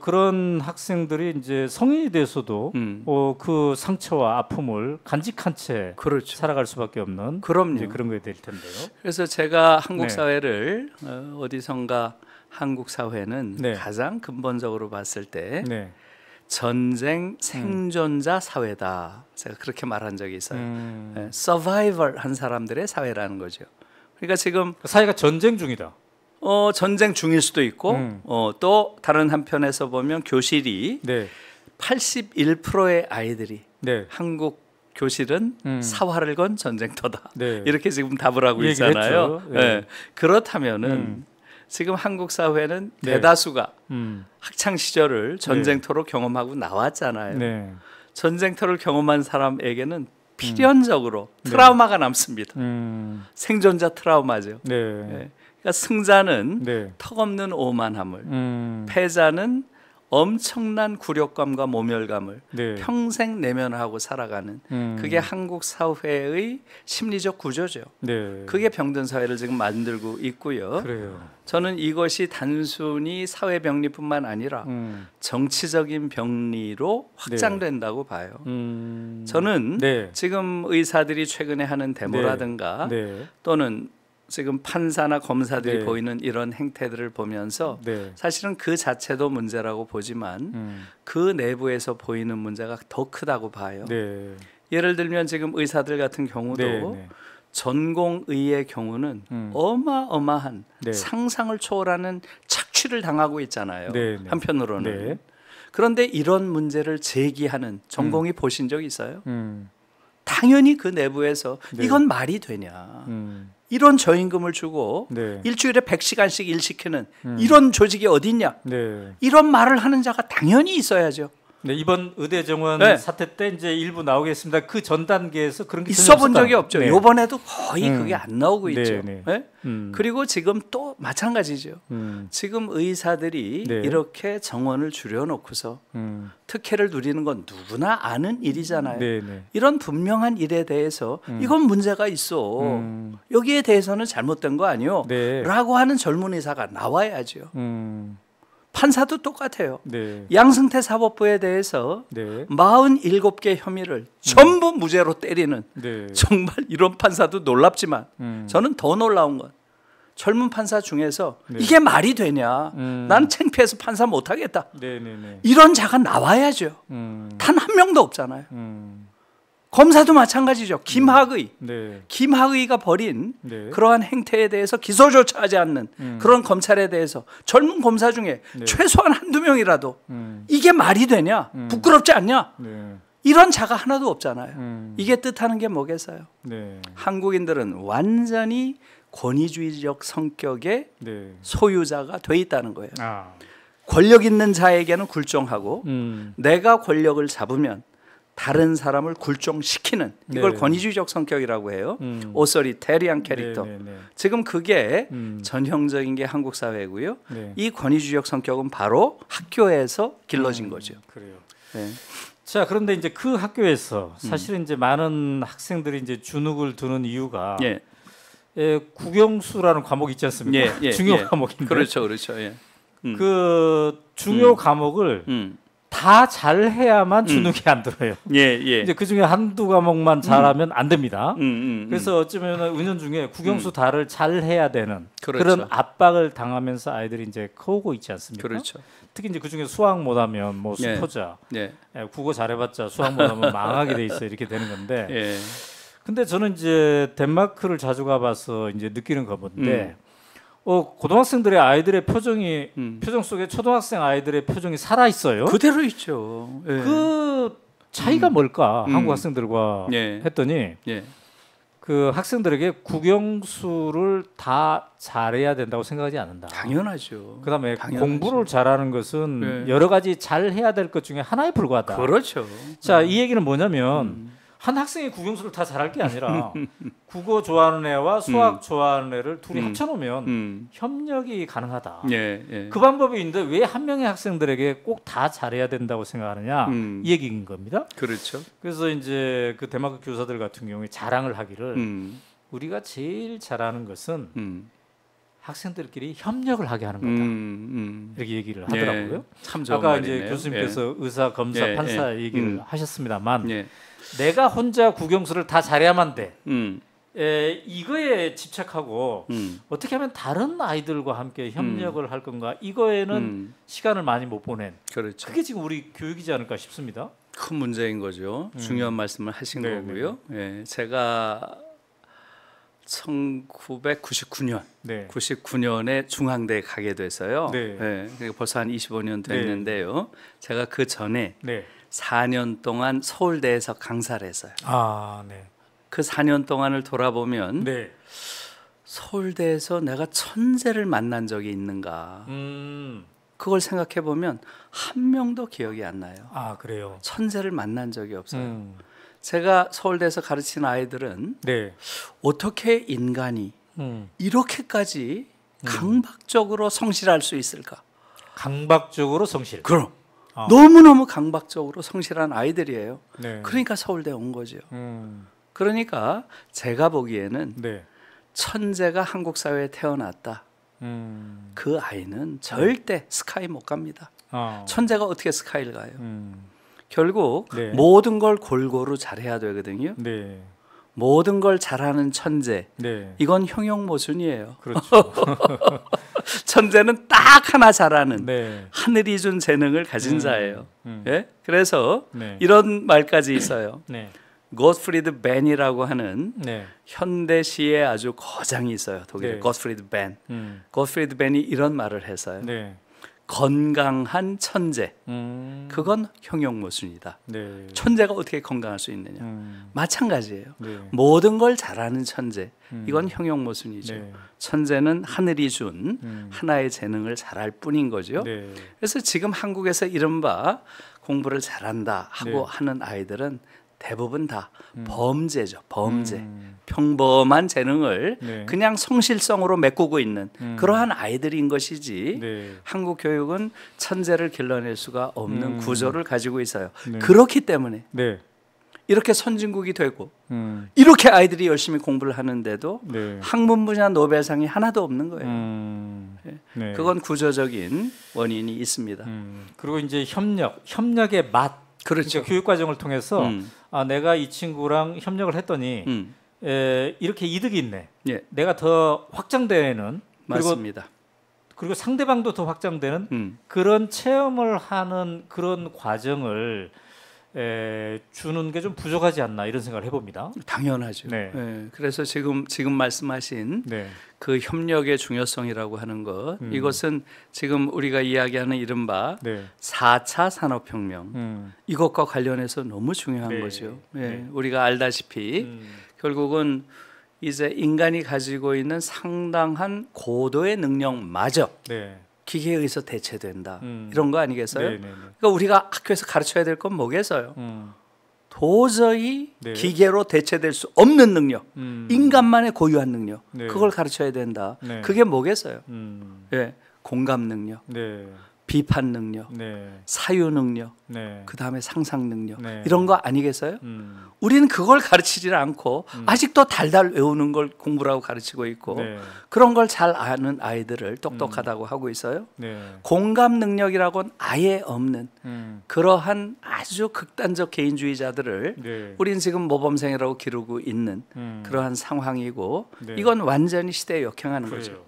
그런 학생들이 이제 성인이 돼서도 그 상처와 아픔을 간직한 채 그렇죠. 살아갈 수밖에 없는 그럼요. 그런 거에 될 텐데요. 그래서 제가 한국 네. 사회를 어디선가 한국 사회는 네. 가장 근본적으로 봤을 때 네. 전쟁 생존자 사회다. 제가 그렇게 말한 적이 있어요. 서바이벌 한 사람들의 사회라는 거죠. 그러니까 지금 사회가 전쟁 중이다. 전쟁 중일 수도 있고 또 다른 한편에서 보면 교실이 네. 81%의 아이들이 네. 한국 교실은 사활을 건 전쟁터다. 네. 이렇게 지금 답을 하고 있잖아요. 네. 네. 그렇다면은 지금 한국 사회는 네. 대다수가 학창 시절을 전쟁터로 네. 경험하고 나왔잖아요. 네. 전쟁터를 경험한 사람에게는 필연적으로 트라우마가 네. 남습니다. 생존자 트라우마죠. 네. 네. 그러니까 승자는 네. 턱없는 오만함을, 패자는 엄청난 굴욕감과 모멸감을 네. 평생 내면하고 살아가는 그게 한국 사회의 심리적 구조죠. 네. 그게 병든 사회를 지금 만들고 있고요. 그래요. 저는 이것이 단순히 사회 병리뿐만 아니라 정치적인 병리로 확장된다고 네. 봐요. 저는 네. 지금 의사들이 최근에 하는 데모라든가 네. 네. 또는 지금 판사나 검사들이 네. 보이는 이런 행태들을 보면서 네. 사실은 그 자체도 문제라고 보지만 그 내부에서 보이는 문제가 더 크다고 봐요. 네. 예를 들면 지금 의사들 같은 경우도 네, 네. 전공의의 경우는 어마어마한 네. 상상을 초월하는 착취를 당하고 있잖아요. 네, 네. 한편으로는. 네. 그런데 이런 문제를 제기하는 전공의 보신 적 있어요? 당연히 그 내부에서 네. 이건 말이 되냐. 이런 저임금을 주고 네. 일주일에 100시간씩 일시키는 이런 조직이 어딨냐. 네. 이런 말을 하는 자가 당연히 있어야죠. 네, 이번 의대 정원 네. 사태 때 이제 일부 나오겠습니다. 그 전 단계에서 그런 게 있어 본 적이 없죠. 네. 이번에도 거의 그게 안 나오고 네. 있죠. 네. 네? 그리고 지금 또 마찬가지죠. 지금 의사들이 네. 이렇게 정원을 줄여놓고서 특혜를 누리는 건 누구나 아는 일이잖아요. 네. 네. 이런 분명한 일에 대해서 이건 문제가 있어. 여기에 대해서는 잘못된 거 아니요. 네. 라고 하는 젊은 의사가 나와야죠. 판사도 똑같아요. 네. 양승태 사법부에 대해서 네. 47개 혐의를 전부 무죄로 때리는 네. 정말 이런 판사도 놀랍지만 저는 더 놀라운 건 젊은 판사 중에서 네. 이게 말이 되냐. 난 창피해서 판사 못하겠다. 네, 네, 네. 이런 자가 나와야죠. 단 한 명도 없잖아요. 검사도 마찬가지죠. 김학의. 네. 김학의가 벌인 네. 그러한 행태에 대해서 기소조차 하지 않는 그런 검찰에 대해서 젊은 검사 중에 네. 최소한 한두 명이라도 이게 말이 되냐? 부끄럽지 않냐? 네. 이런 자가 하나도 없잖아요. 이게 뜻하는 게 뭐겠어요? 네. 한국인들은 완전히 권위주의적 성격의 네. 소유자가 돼 있다는 거예요. 권력 있는 자에게는 굴종하고 내가 권력을 잡으면 다른 사람을 굴종시키는 이걸 네. 권위주의적 성격이라고 해요. 오소리테리안 캐릭터. 네, 네, 네. 지금 그게 전형적인 게 한국 사회고요. 네. 이 권위주의적 성격은 바로 학교에서 길러진 거죠. 그래요. 네. 자, 그런데 이제 그 학교에서 사실은 이제 많은 학생들이 이제 주눅을 드는 이유가 예. 예, 국영수라는 과목이 있지 않습니까? 예, 예, 중요 과목인데. 그렇죠, 그렇죠. 예. 그 중요 과목을 다 잘해야만 주눅이 안 들어요. 예. 이제 그 중에 한두 과목만 잘하면 안 됩니다. 그래서 어쩌면 은연중에 국영수 다를 잘해야 되는 그렇죠. 그런 압박을 당하면서 아이들이 이제 커오고 있지 않습니까? 그렇죠. 특히 이제 그 중에 수학 못하면 뭐 수포자, 국어 잘해봤자 수학 못하면 망하게 돼 있어 이렇게 되는 건데. 예. 근데 저는 이제 덴마크를 자주 가봐서 이제 느끼는 건데. 고등학생들의 아이들의 표정이 표정 속에 초등학생 아이들의 표정이 살아 있어요. 그대로 있죠. 예. 그 차이가 뭘까? 한국 학생들과 했더니 그 학생들에게 국영수를 다 잘해야 된다고 생각하지 않는다. 당연하죠. 그다음에 당연하죠. 공부를 잘하는 것은 여러 가지 잘해야 될 것 중에 하나에 불과하다. 그렇죠. 자, 이 얘기는 뭐냐면 한 학생이 국영수를 다 잘할 게 아니라 국어 좋아하는 애와 수학 좋아하는 애를 둘이 합쳐놓으면 협력이 가능하다. 그 방법이 있는데 왜 한 명의 학생들에게 꼭 다 잘해야 된다고 생각하느냐 이 얘기인 겁니다. 그렇죠. 그래서 이제 그 덴마크 교사들 같은 경우에 자랑을 하기를 우리가 제일 잘하는 것은 학생들끼리 협력을 하게 하는 거다. 이렇게 얘기를 하더라고요. 참 좋은 아까 말이네요. 이제 교수님께서 의사, 검사, 판사 얘기를 하셨습니다만 내가 혼자 국영수를 다 잘해야만 돼. 이거에 집착하고 어떻게 하면 다른 아이들과 함께 협력을 할 건가? 이거에는 시간을 많이 못 보낸. 그렇죠. 그게 지금 우리 교육이지 않을까 싶습니다. 큰 문제인 거죠. 중요한 말씀을 하신 거고요. 네. 제가 1999년, 99년에 중앙대에 가게 돼서요. 그러니까 벌써 한 25년 됐는데요. 제가 그 전에 4년 동안 서울대에서 강사를 했어요. 그 4년 동안을 돌아보면 서울대에서 내가 천재를 만난 적이 있는가? 그걸 생각해 보면 한 명도 기억이 안 나요. 아, 그래요? 천재를 만난 적이 없어요. 제가 서울대에서 가르친 아이들은 어떻게 인간이 이렇게까지 강박적으로 성실할 수 있을까? 강박적으로 성실. 그럼. 너무너무 강박적으로 성실한 아이들이에요. 그러니까 서울대에 온 거죠. 그러니까 제가 보기에는 천재가 한국 사회에 태어났다. 그 아이는 절대 스카이 못 갑니다. 천재가 어떻게 스카이를 가요? 결국 모든 걸 골고루 잘해야 되거든요. 모든 걸 잘하는 천재. 이건 형용모순이에요. 그렇죠. 천재는 딱 하나 잘하는 하늘이 준 재능을 가진 자예요. 예? 그래서 이런 말까지 있어요. 고트프리드 벤이라고 하는 현대시의 아주 거장이 있어요. 독일의 고트프리드 벤. 고트프리드 벤이 이런 말을 했어요. 건강한 천재. 그건 형용모순이다. 천재가 어떻게 건강할 수 있느냐. 마찬가지예요. 모든 걸 잘하는 천재. 이건 형용모순이죠. 천재는 하늘이 준 하나의 재능을 잘할 뿐인 거죠. 그래서 지금 한국에서 이른바 공부를 잘한다 하고 하는 아이들은 대부분 다 범죄죠. 범죄. 평범한 재능을 그냥 성실성으로 메꾸고 있는 그러한 아이들인 것이지 한국 교육은 천재를 길러낼 수가 없는 구조를 가지고 있어요. 그렇기 때문에 이렇게 선진국이 되고 이렇게 아이들이 열심히 공부를 하는데도 학문 분야 노벨상이 하나도 없는 거예요. 그건 구조적인 원인이 있습니다. 그리고 이제 협력의 맛. 그렇죠. 교육 과정을 통해서 내가 이 친구랑 협력을 했더니 이렇게 이득이 있네. 내가 더 확장되는 맞습니다. 그리고 상대방도 더 확장되는 그런 체험을 하는 그런 과정을 주는 게 좀 부족하지 않나 이런 생각을 해봅니다. 당연하죠. 그래서 지금 말씀하신 그 협력의 중요성이라고 하는 것 이것은 지금 우리가 이야기하는 이른바 4차 산업혁명 이것과 관련해서 너무 중요한 거죠. 우리가 알다시피 결국은 이제 인간이 가지고 있는 상당한 고도의 능력마저 기계에 의해서 대체된다. 이런 거 아니겠어요? 그러니까 우리가 학교에서 가르쳐야 될 건 뭐겠어요? 도저히 기계로 대체될 수 없는 능력, 인간만의 고유한 능력, 그걸 가르쳐야 된다. 그게 뭐겠어요? 공감 능력, 비판 능력, 네. 사유 능력, 네. 그다음에 상상 능력 네. 이런 거 아니겠어요? 우리는 그걸 가르치지 않고 아직도 달달 외우는 걸 공부라고 가르치고 있고 네. 그런 걸 잘 아는 아이들을 똑똑하다고 하고 있어요. 네. 공감 능력이라고는 아예 없는 그러한 아주 극단적 개인주의자들을 네. 우린 지금 모범생이라고 기르고 있는 그러한 상황이고 네. 이건 완전히 시대에 역행하는 그래요. 거죠.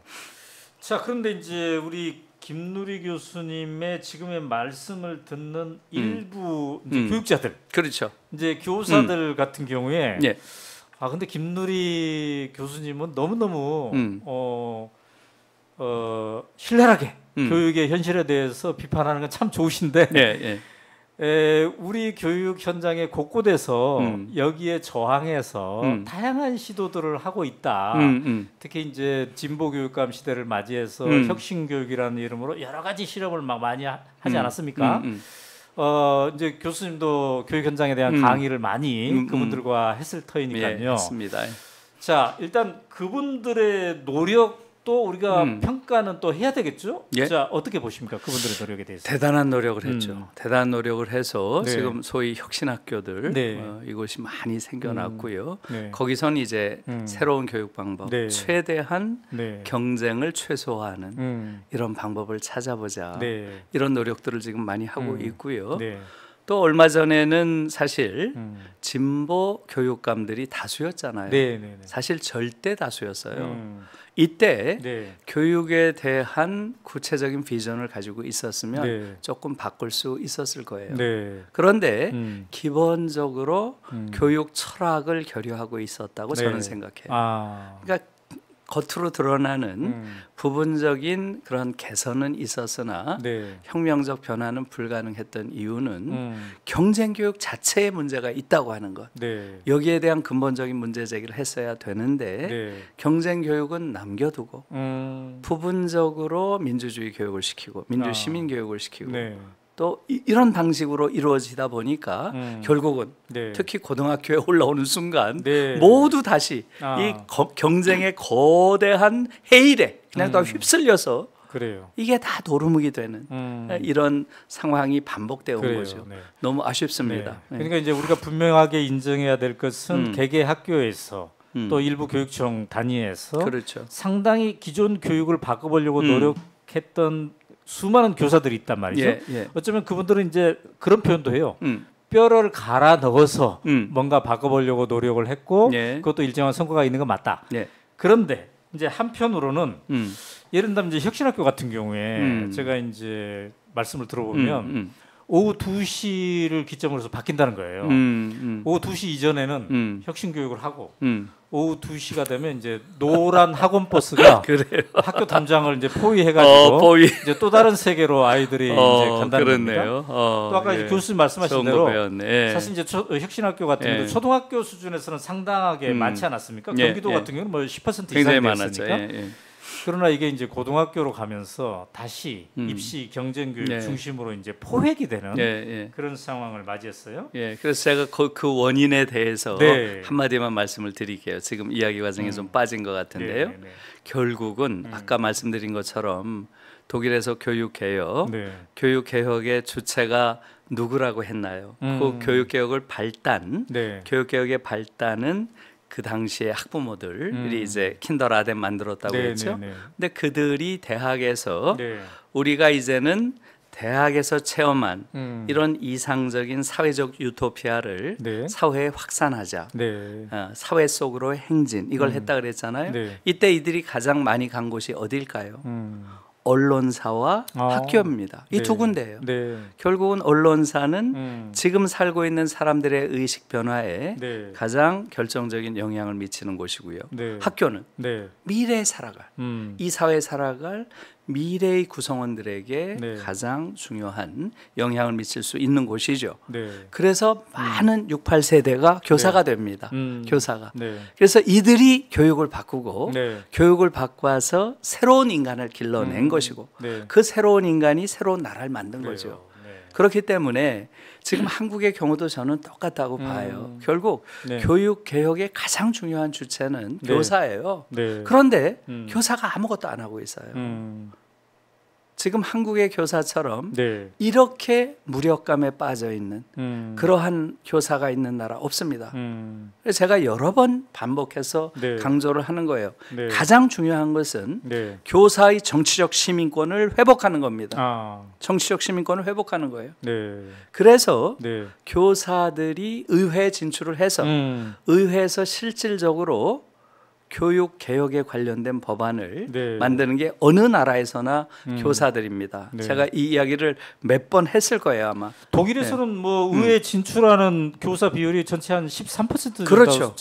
자, 그런데 이제 우리 김누리 교수님의 지금의 말씀을 듣는 일부 이제 교육자들, 그렇죠. 이제 교사들 같은 경우에, 예. 아 근데 김누리 교수님은 너무너무 신랄하게 교육의 현실에 대해서 비판하는 건 참 좋으신데, 예, 예. 우리 교육 현장의 곳곳에서 여기에 저항해서 다양한 시도들을 하고 있다. 특히 이제 진보 교육감 시대를 맞이해서 혁신 교육이라는 이름으로 여러 가지 실험을 막 많이 하지 않았습니까? 이제 교수님도 교육 현장에 대한 강의를 많이 그분들과 했을 터이니까요. 예, 했습니다. 자, 일단 그분들의 노력도 우리가 평가는 또 해야 되겠죠? 예? 자, 어떻게 보십니까? 그분들의 노력에 대해서. 대단한 노력을 했죠. 대단한 노력을 해서 네. 지금 소위 혁신학교들 네. 이곳이 많이 생겨났고요. 네. 거기선 이제 새로운 교육 방법, 네. 최대한 네. 경쟁을 최소화하는 이런 방법을 찾아보자. 네. 이런 노력들을 지금 많이 하고 있고요. 네. 또 얼마 전에는 사실 진보 교육감들이 다수였잖아요. 네네네. 사실 절대 다수였어요. 이때 네. 교육에 대한 구체적인 비전을 가지고 있었으면 네. 조금 바꿀 수 있었을 거예요. 네. 그런데 기본적으로 교육 철학을 결여하고 있었다고 네. 저는 생각해요. 아. 그러니까 겉으로 드러나는 부분적인 그런 개선은 있었으나 네. 혁명적 변화는 불가능했던 이유는 경쟁교육 자체에 문제가 있다고 하는 것. 네. 여기에 대한 근본적인 문제 제기를 했어야 되는데 네. 경쟁교육은 남겨두고 부분적으로 민주주의 교육을 시키고 민주시민 교육을 시키고 네. 또 이런 방식으로 이루어지다 보니까 결국은 네. 특히 고등학교에 올라오는 순간 네. 모두 다시 이 경쟁의 거대한 해일에 그냥 다 휩쓸려서 그래요. 이게 다 도루묵이 되는 이런 상황이 반복되어 온 거죠. 네. 너무 아쉽습니다. 네. 그러니까 이제 우리가 분명하게 인정해야 될 것은 개개 학교에서 또 일부 교육청 단위에서 그렇죠. 상당히 기존 교육을 바꿔보려고 노력했던 수많은 교사들이 있단 말이죠. 예, 예. 어쩌면 그분들은 이제 그런 표현도 해요. 뼈를 갈아 넣어서 뭔가 바꿔보려고 노력을 했고 예. 그것도 일정한 성과가 있는 건 맞다. 예. 그런데 이제 한편으로는 예를 들면 이제 혁신학교 같은 경우에 제가 이제 말씀을 들어보면 오후 2시를 기점으로 해서 바뀐다는 거예요. 오후 2시 이전에는 혁신 교육을 하고 오후 2시가 되면 이제 노란 학원 버스가 학교 담장을 이제 포위해가지고 포위. 이제 또 다른 세계로 아이들이 이제 간다는 겁니다. 또 아까 예. 교수님 말씀하신 대로 예. 사실 이제 혁신학교 같은 경우 예. 초등학교 수준에서는 상당하게 많지 않았습니까? 예. 경기도 예. 같은 경우는 뭐 10% 이상 됐으니까. 예. 예. 그러나 이게 이제 고등학교로 가면서 다시 입시 경쟁 교육 예. 중심으로 이제 포획이 되는 예, 예. 그런 상황을 맞이했어요. 예, 그래서 제가 그 원인에 대해서 네. 한마디만 말씀을 드릴게요. 지금 이야기 과정에 좀 빠진 것 같은데요. 네, 네. 결국은 아까 말씀드린 것처럼 독일에서 교육개혁, 네. 교육개혁의 주체가 누구라고 했나요? 그 교육개혁을 발단, 네. 교육개혁의 발단은 그 당시에 학부모들이 이제 킨더 가르텐 만들었다고 네, 했죠. 네, 네. 근데 그들이 대학에서 네. 우리가 이제는 대학에서 체험한 이런 이상적인 사회적 유토피아를 네. 사회에 확산하자. 네. 사회 속으로의 행진 이걸 했다 그랬잖아요. 네. 이때 이들이 가장 많이 간 곳이 어딜까요? 언론사와 학교입니다. 이 두 네. 군데예요. 네. 결국은 언론사는 지금 살고 있는 사람들의 의식 변화에 네. 가장 결정적인 영향을 미치는 곳이고요. 네. 학교는 네. 미래에 살아갈, 이 사회에 살아갈 미래의 구성원들에게 네. 가장 중요한 영향을 미칠 수 있는 곳이죠. 네. 그래서 많은 68세대가 교사가 네. 됩니다. 교사가. 네. 그래서 이들이 교육을 바꾸고 네. 교육을 바꿔서 새로운 인간을 길러낸 것이고 네. 그 새로운 인간이 새로운 나라를 만든 그래요. 거죠. 그렇기 때문에 지금 한국의 경우도 저는 똑같다고 봐요. 결국 네. 교육개혁의 가장 중요한 주체는 네. 교사예요. 네. 그런데 교사가 아무것도 안 하고 있어요. 지금 한국의 교사처럼 네. 이렇게 무력감에 빠져 있는 그러한 교사가 있는 나라 없습니다. 그래서 제가 여러 번 반복해서 네. 강조를 하는 거예요. 네. 가장 중요한 것은 네. 교사의 정치적 시민권을 회복하는 겁니다. 아. 정치적 시민권을 회복하는 거예요. 네. 그래서 네. 교사들이 의회에 진출을 해서 의회에서 실질적으로 교육 개혁에 관련된 법안을 네. 만드는 게 어느 나라에서나 교사들입니다. 네. 제가 이 이야기를 몇 번 했을 거예요 아마. 독일에서는 네. 뭐 의회에 진출하는 교사 비율이 전체 한 13% 그렇죠.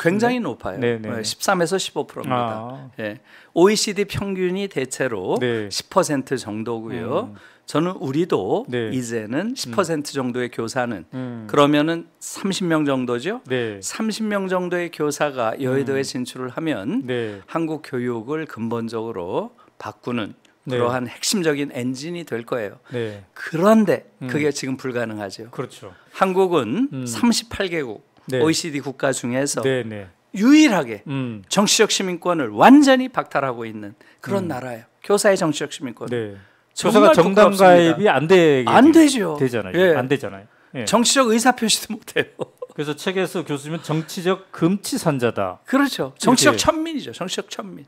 굉장히 높아요. 네네. 13에서 15%입니다. 아. 네. OECD 평균이 대체로 네. 10% 정도고요. 저는 우리도 네. 이제는 10% 정도의 교사는 그러면은 30명 정도죠. 네. 30명 정도의 교사가 여의도에 진출을 하면 네. 한국 교육을 근본적으로 바꾸는 그러한 네. 핵심적인 엔진이 될 거예요. 네. 그런데 그게 지금 불가능하죠. 그렇죠. 한국은 38개국 네. OECD 국가 중에서 네. 네. 유일하게 정치적 시민권을 완전히 박탈하고 있는 그런 나라예요. 교사의 정치적 시민권. 네. 교사가 정당 가입이 안 되죠. 되잖아요. 예. 안 되잖아요. 예. 정치적 의사 표시도 못 해요. 그래서 책에서 교수님은 정치적 금치산자다. 그렇죠. 정치적 이렇게. 천민이죠. 정치적 천민.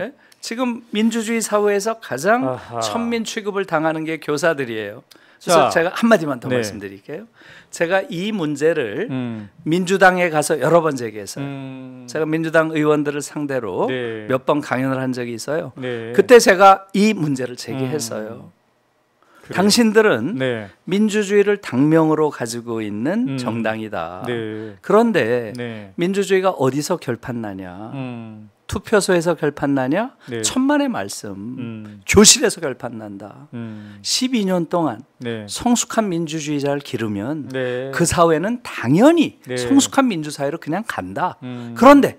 예? 지금 민주주의 사회에서 가장 아하. 천민 취급을 당하는 게 교사들이에요. 그래서 자, 제가 한마디만 더 네. 말씀드릴게요. 제가 이 문제를 민주당에 가서 여러 번 제기했어요. 제가 민주당 의원들을 상대로 네. 몇 번 강연을 한 적이 있어요. 네. 그때 제가 이 문제를 제기했어요. 그래요. 당신들은 네. 민주주의를 당명으로 가지고 있는 정당이다. 네. 그런데 네. 민주주의가 어디서 결판나냐. 투표소에서 결판나냐? 네. 천만의 말씀. 교실에서 결판난다. 12년 동안 네. 성숙한 민주주의자를 기르면 네. 그 사회는 당연히 네. 성숙한 민주사회로 그냥 간다. 그런데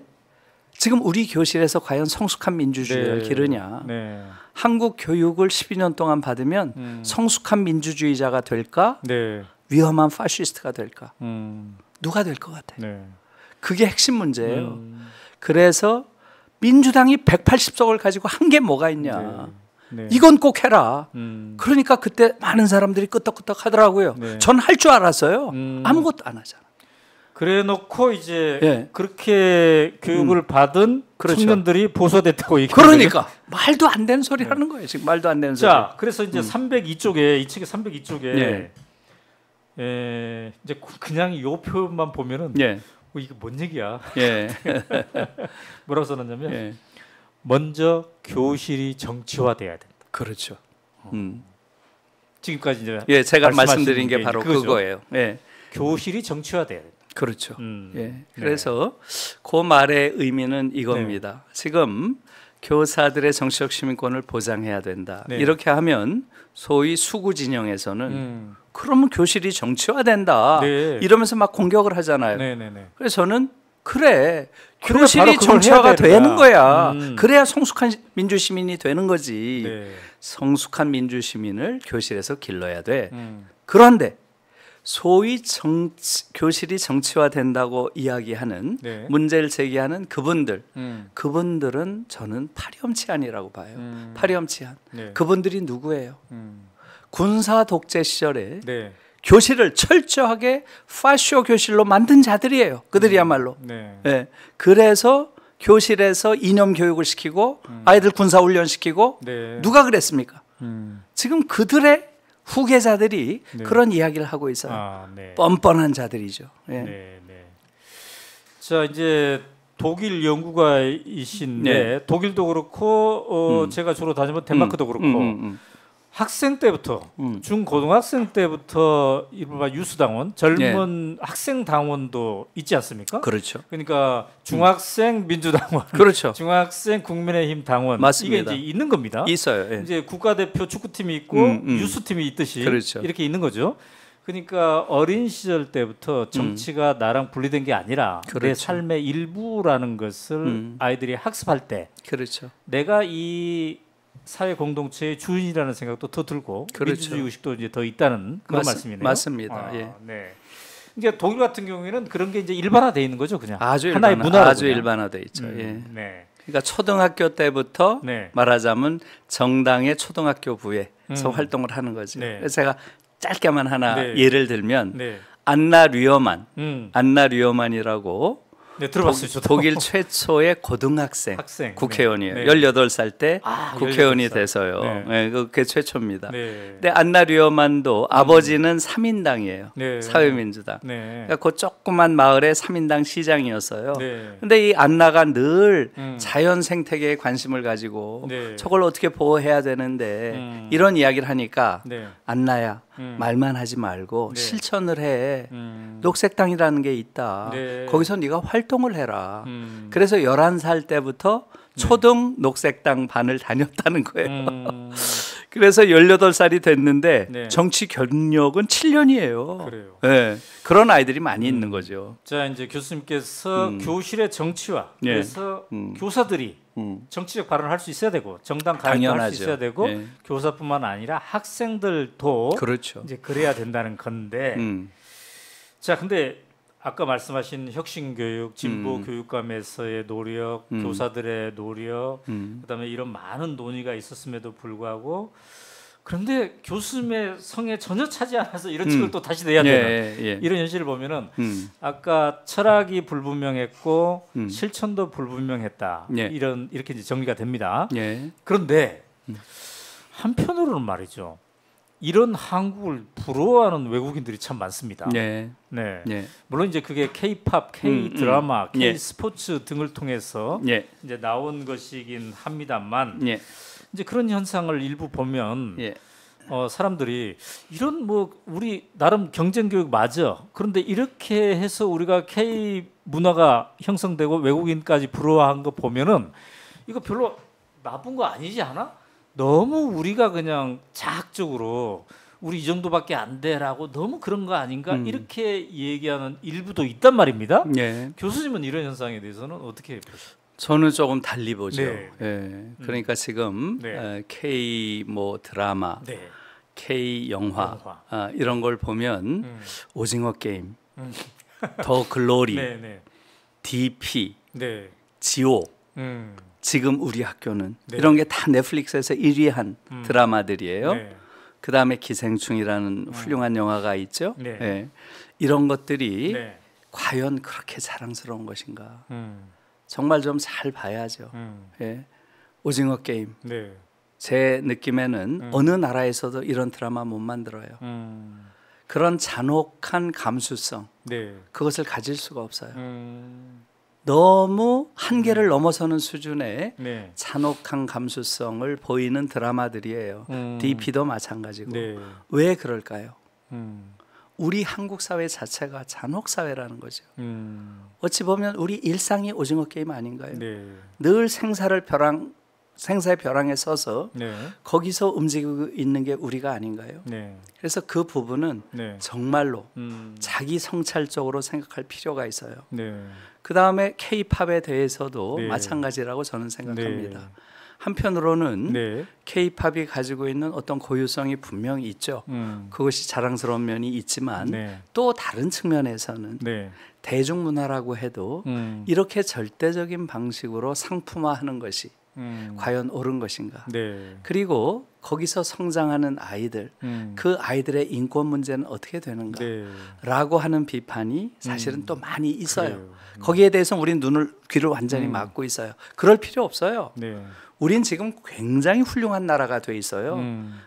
지금 우리 교실에서 과연 성숙한 민주주의를 네. 기르냐? 네. 한국 교육을 12년 동안 받으면 성숙한 민주주의자가 될까? 네. 위험한 파시스트가 될까? 누가 될 것 같아? 네. 그게 핵심 문제예요. 그래서 민주당이 180석을 가지고 한 게 뭐가 있냐. 네. 네. 이건 꼭 해라. 그러니까 그때 많은 사람들이 끄떡끄떡 하더라고요. 네. 전 할 줄 알았어요. 아무것도 안 하잖아. 그래 놓고 이제 네. 그렇게 교육을 받은 그렇죠. 청년들이 보수됐다고 얘기해요. 그러니까 말도 안 되는 소리 네. 하는 거예요. 지금 말도 안 되는 소리. 자, 그래서 이제 302쪽에 이 책의 302쪽에 네. 이제 그냥 이 표현만 보면은 네. 이게 뭔 얘기야? 예. 뭐라고 써놨냐면 예. 먼저 교실이 정치화돼야 된다. 그렇죠. 지금까지 이제 예, 제가 말씀드린 게 바로 그거죠. 그거예요. 예. 교실이 정치화돼야 된다. 그렇죠. 예. 그래서 네. 그 말의 의미는 이겁니다. 네. 지금 교사들의 정치적 시민권을 보장해야 된다. 네. 이렇게 하면 소위 수구 진영에서는 그러면 교실이 정치화된다. 네. 이러면서 막 공격을 하잖아요. 네, 네, 네. 그래서 저는 그래 교실이 정치화가 되는 거야. 그래야 성숙한 민주시민이 되는 거지. 네. 성숙한 민주시민을 교실에서 길러야 돼. 그런데 소위 교실이 정치화된다고 이야기하는 네. 문제를 제기하는 그분들 그분들은 저는 파렴치한이라고 봐요. 파렴치한 네. 그분들이 누구예요? 군사 독재 시절에 네. 교실을 철저하게 파쇼 교실로 만든 자들이에요. 그들이야말로 네. 네. 그래서 교실에서 이념 교육을 시키고 아이들 군사 훈련시키고 네. 누가 그랬습니까? 지금 그들의 후계자들이 네. 그런 이야기를 하고 있어요. 아, 네. 뻔뻔한 자들이죠. 예. 네, 네. 자, 이제 독일 연구가이신데 네. 독일도 그렇고 제가 주로 다니면 덴마크도 그렇고 학생 때부터 중고등학생 때부터 이른바 유수당원 젊은 네. 학생 당원도 있지 않습니까? 그렇죠. 그러니까 중학생 민주당원, 그렇죠. 중학생 국민의힘 당원, 맞습니다. 이게 이제 있는 겁니다. 있어요. 예. 이제 국가대표 축구팀이 있고 유수팀이 있듯이 그렇죠. 이렇게 있는 거죠. 그러니까 어린 시절 때부터 정치가 나랑 분리된 게 아니라 그렇죠. 내 삶의 일부라는 것을 아이들이 학습할 때, 그렇죠. 내가 이 사회 공동체의 주인이라는 생각도 더 들고 그렇죠. 민주주의 의식도 이제 더 있다는 그런 말씀이네요. 맞습니다. 아, 예. 네. 이제 독일 같은 경우에는 그런 게 이제 일반화돼 있는 거죠, 그냥. 아주 하나의 문화로 아주 일반화돼 있죠. 예. 네. 그러니까 초등학교 때부터 네. 말하자면 정당의 초등학교부에서 활동을 하는 거죠. 네. 그래서 제가 짧게만 하나 네. 예를 들면 네. 안나 류어만, 안나 류어만이라고 네, 들어봤어요. 독일 최초의 고등학생 국회의원이에요. 네. 18살 때 국회의원이 18살. 돼서요. 네. 네, 그게 최초입니다. 네. 근데 안나 류어만도 아버지는 3인당이에요. 네. 사회민주당. 네. 그러니까 그 조그만 마을의 3인당 시장이었어요. 네. 근데 이 안나가 늘 자연 생태계에 관심을 가지고 네. 저걸 어떻게 보호해야 되는데 이런 이야기를 하니까 네. 안나야. 말만 하지 말고 네. 실천을 해. 녹색당이라는 게 있다. 네. 거기서 네가 활동을 해라. 그래서 11살 때부터 초등 녹색당 반을 다녔다는 거예요. 그래서 18살이 됐는데 네. 정치 경력은 7년이에요. 그래요. 네. 그런 아이들이 많이 있는 거죠. 자, 이제 교수님께서 교실의 정치화 그래서 네. 교사들이 정치적 발언을 할 수 있어야 되고 정당 가입도 할 수 있어야 되고 네. 교사뿐만 아니라 학생들도 그렇죠. 이제 그래야 된다는 건데 자, 근데 아까 말씀하신 혁신교육, 진보교육감에서의 노력, 교사들의 노력, 그다음에 이런 많은 논의가 있었음에도 불구하고 그런데 교수님의 성에 전혀 차지 않아서 이런 책을 또 다시 내야 되는 예, 예. 이런 현실을 보면은 아까 철학이 불분명했고 실천도 불분명했다 예. 이렇게 이제 정리가 됩니다. 예. 그런데 한편으로는 말이죠. 이런 한국을 부러워하는 외국인들이 참 많습니다. 네, 네. 네. 물론 이제 그게 K-팝, K-드라마, K-스포츠 네. 등을 통해서 네. 이제 나온 것이긴 합니다만 네. 이제 그런 현상을 일부 보면 네. 사람들이 이런 뭐 우리 나름 경쟁 교육 맞아. 그런데 이렇게 해서 우리가 K 문화가 형성되고 외국인까지 부러워한 거 보면은 이거 별로 나쁜 거 아니지 않아? 너무 우리가 그냥 자학적으로 우리 이 정도밖에 안 돼라고 너무 그런 거 아닌가 이렇게 얘기하는 일부도 있단 말입니다. 네. 교수님은 이런 현상에 대해서는 어떻게 보세요? 저는 조금 달리 보죠. 네. 네. 그러니까 지금 네. K 뭐 드라마, 네. K 영화 이런 걸 보면 오징어 게임, 더 글로리, 네, 네. DP, 네. 지오. 지금 우리 학교는 네. 이런 게 다 넷플릭스에서 1위한 드라마들이에요. 네. 그다음에 기생충이라는 훌륭한 영화가 있죠. 네. 네. 이런 것들이 네. 과연 그렇게 자랑스러운 것인가. 정말 좀 잘 봐야죠. 네. 오징어 게임. 네. 제 느낌에는 어느 나라에서도 이런 드라마 못 만들어요. 그런 잔혹한 감수성. 네. 그것을 가질 수가 없어요. 너무 한계를 넘어서는 수준의 네. 잔혹한 감수성을 보이는 드라마들이에요. DP도 마찬가지고. 네. 왜 그럴까요? 우리 한국 사회 자체가 잔혹사회라는 거죠. 어찌 보면 우리 일상이 오징어 게임 아닌가요? 네. 늘 생사의 벼랑에 서서 네. 거기서 움직이고 있는 게 우리가 아닌가요? 네. 그래서 그 부분은 네. 정말로 자기 성찰적으로 생각할 필요가 있어요. 네. 그다음에 K-팝에 대해서도 네. 마찬가지라고 저는 생각합니다. 네. 한편으로는 네. K-팝이 가지고 있는 어떤 고유성이 분명히 있죠. 그것이 자랑스러운 면이 있지만 네. 또 다른 측면에서는 네. 대중문화라고 해도 이렇게 절대적인 방식으로 상품화하는 것이 과연 옳은 것인가. 네. 그리고 거기서 성장하는 아이들, 그 아이들의 인권 문제는 어떻게 되는가 라고 하는 비판이 사실은 또 많이 있어요. 거기에 대해서 우린 귀를 완전히 막고 있어요. 그럴 필요 없어요. 네. 우린 지금 굉장히 훌륭한 나라가 돼 있어요.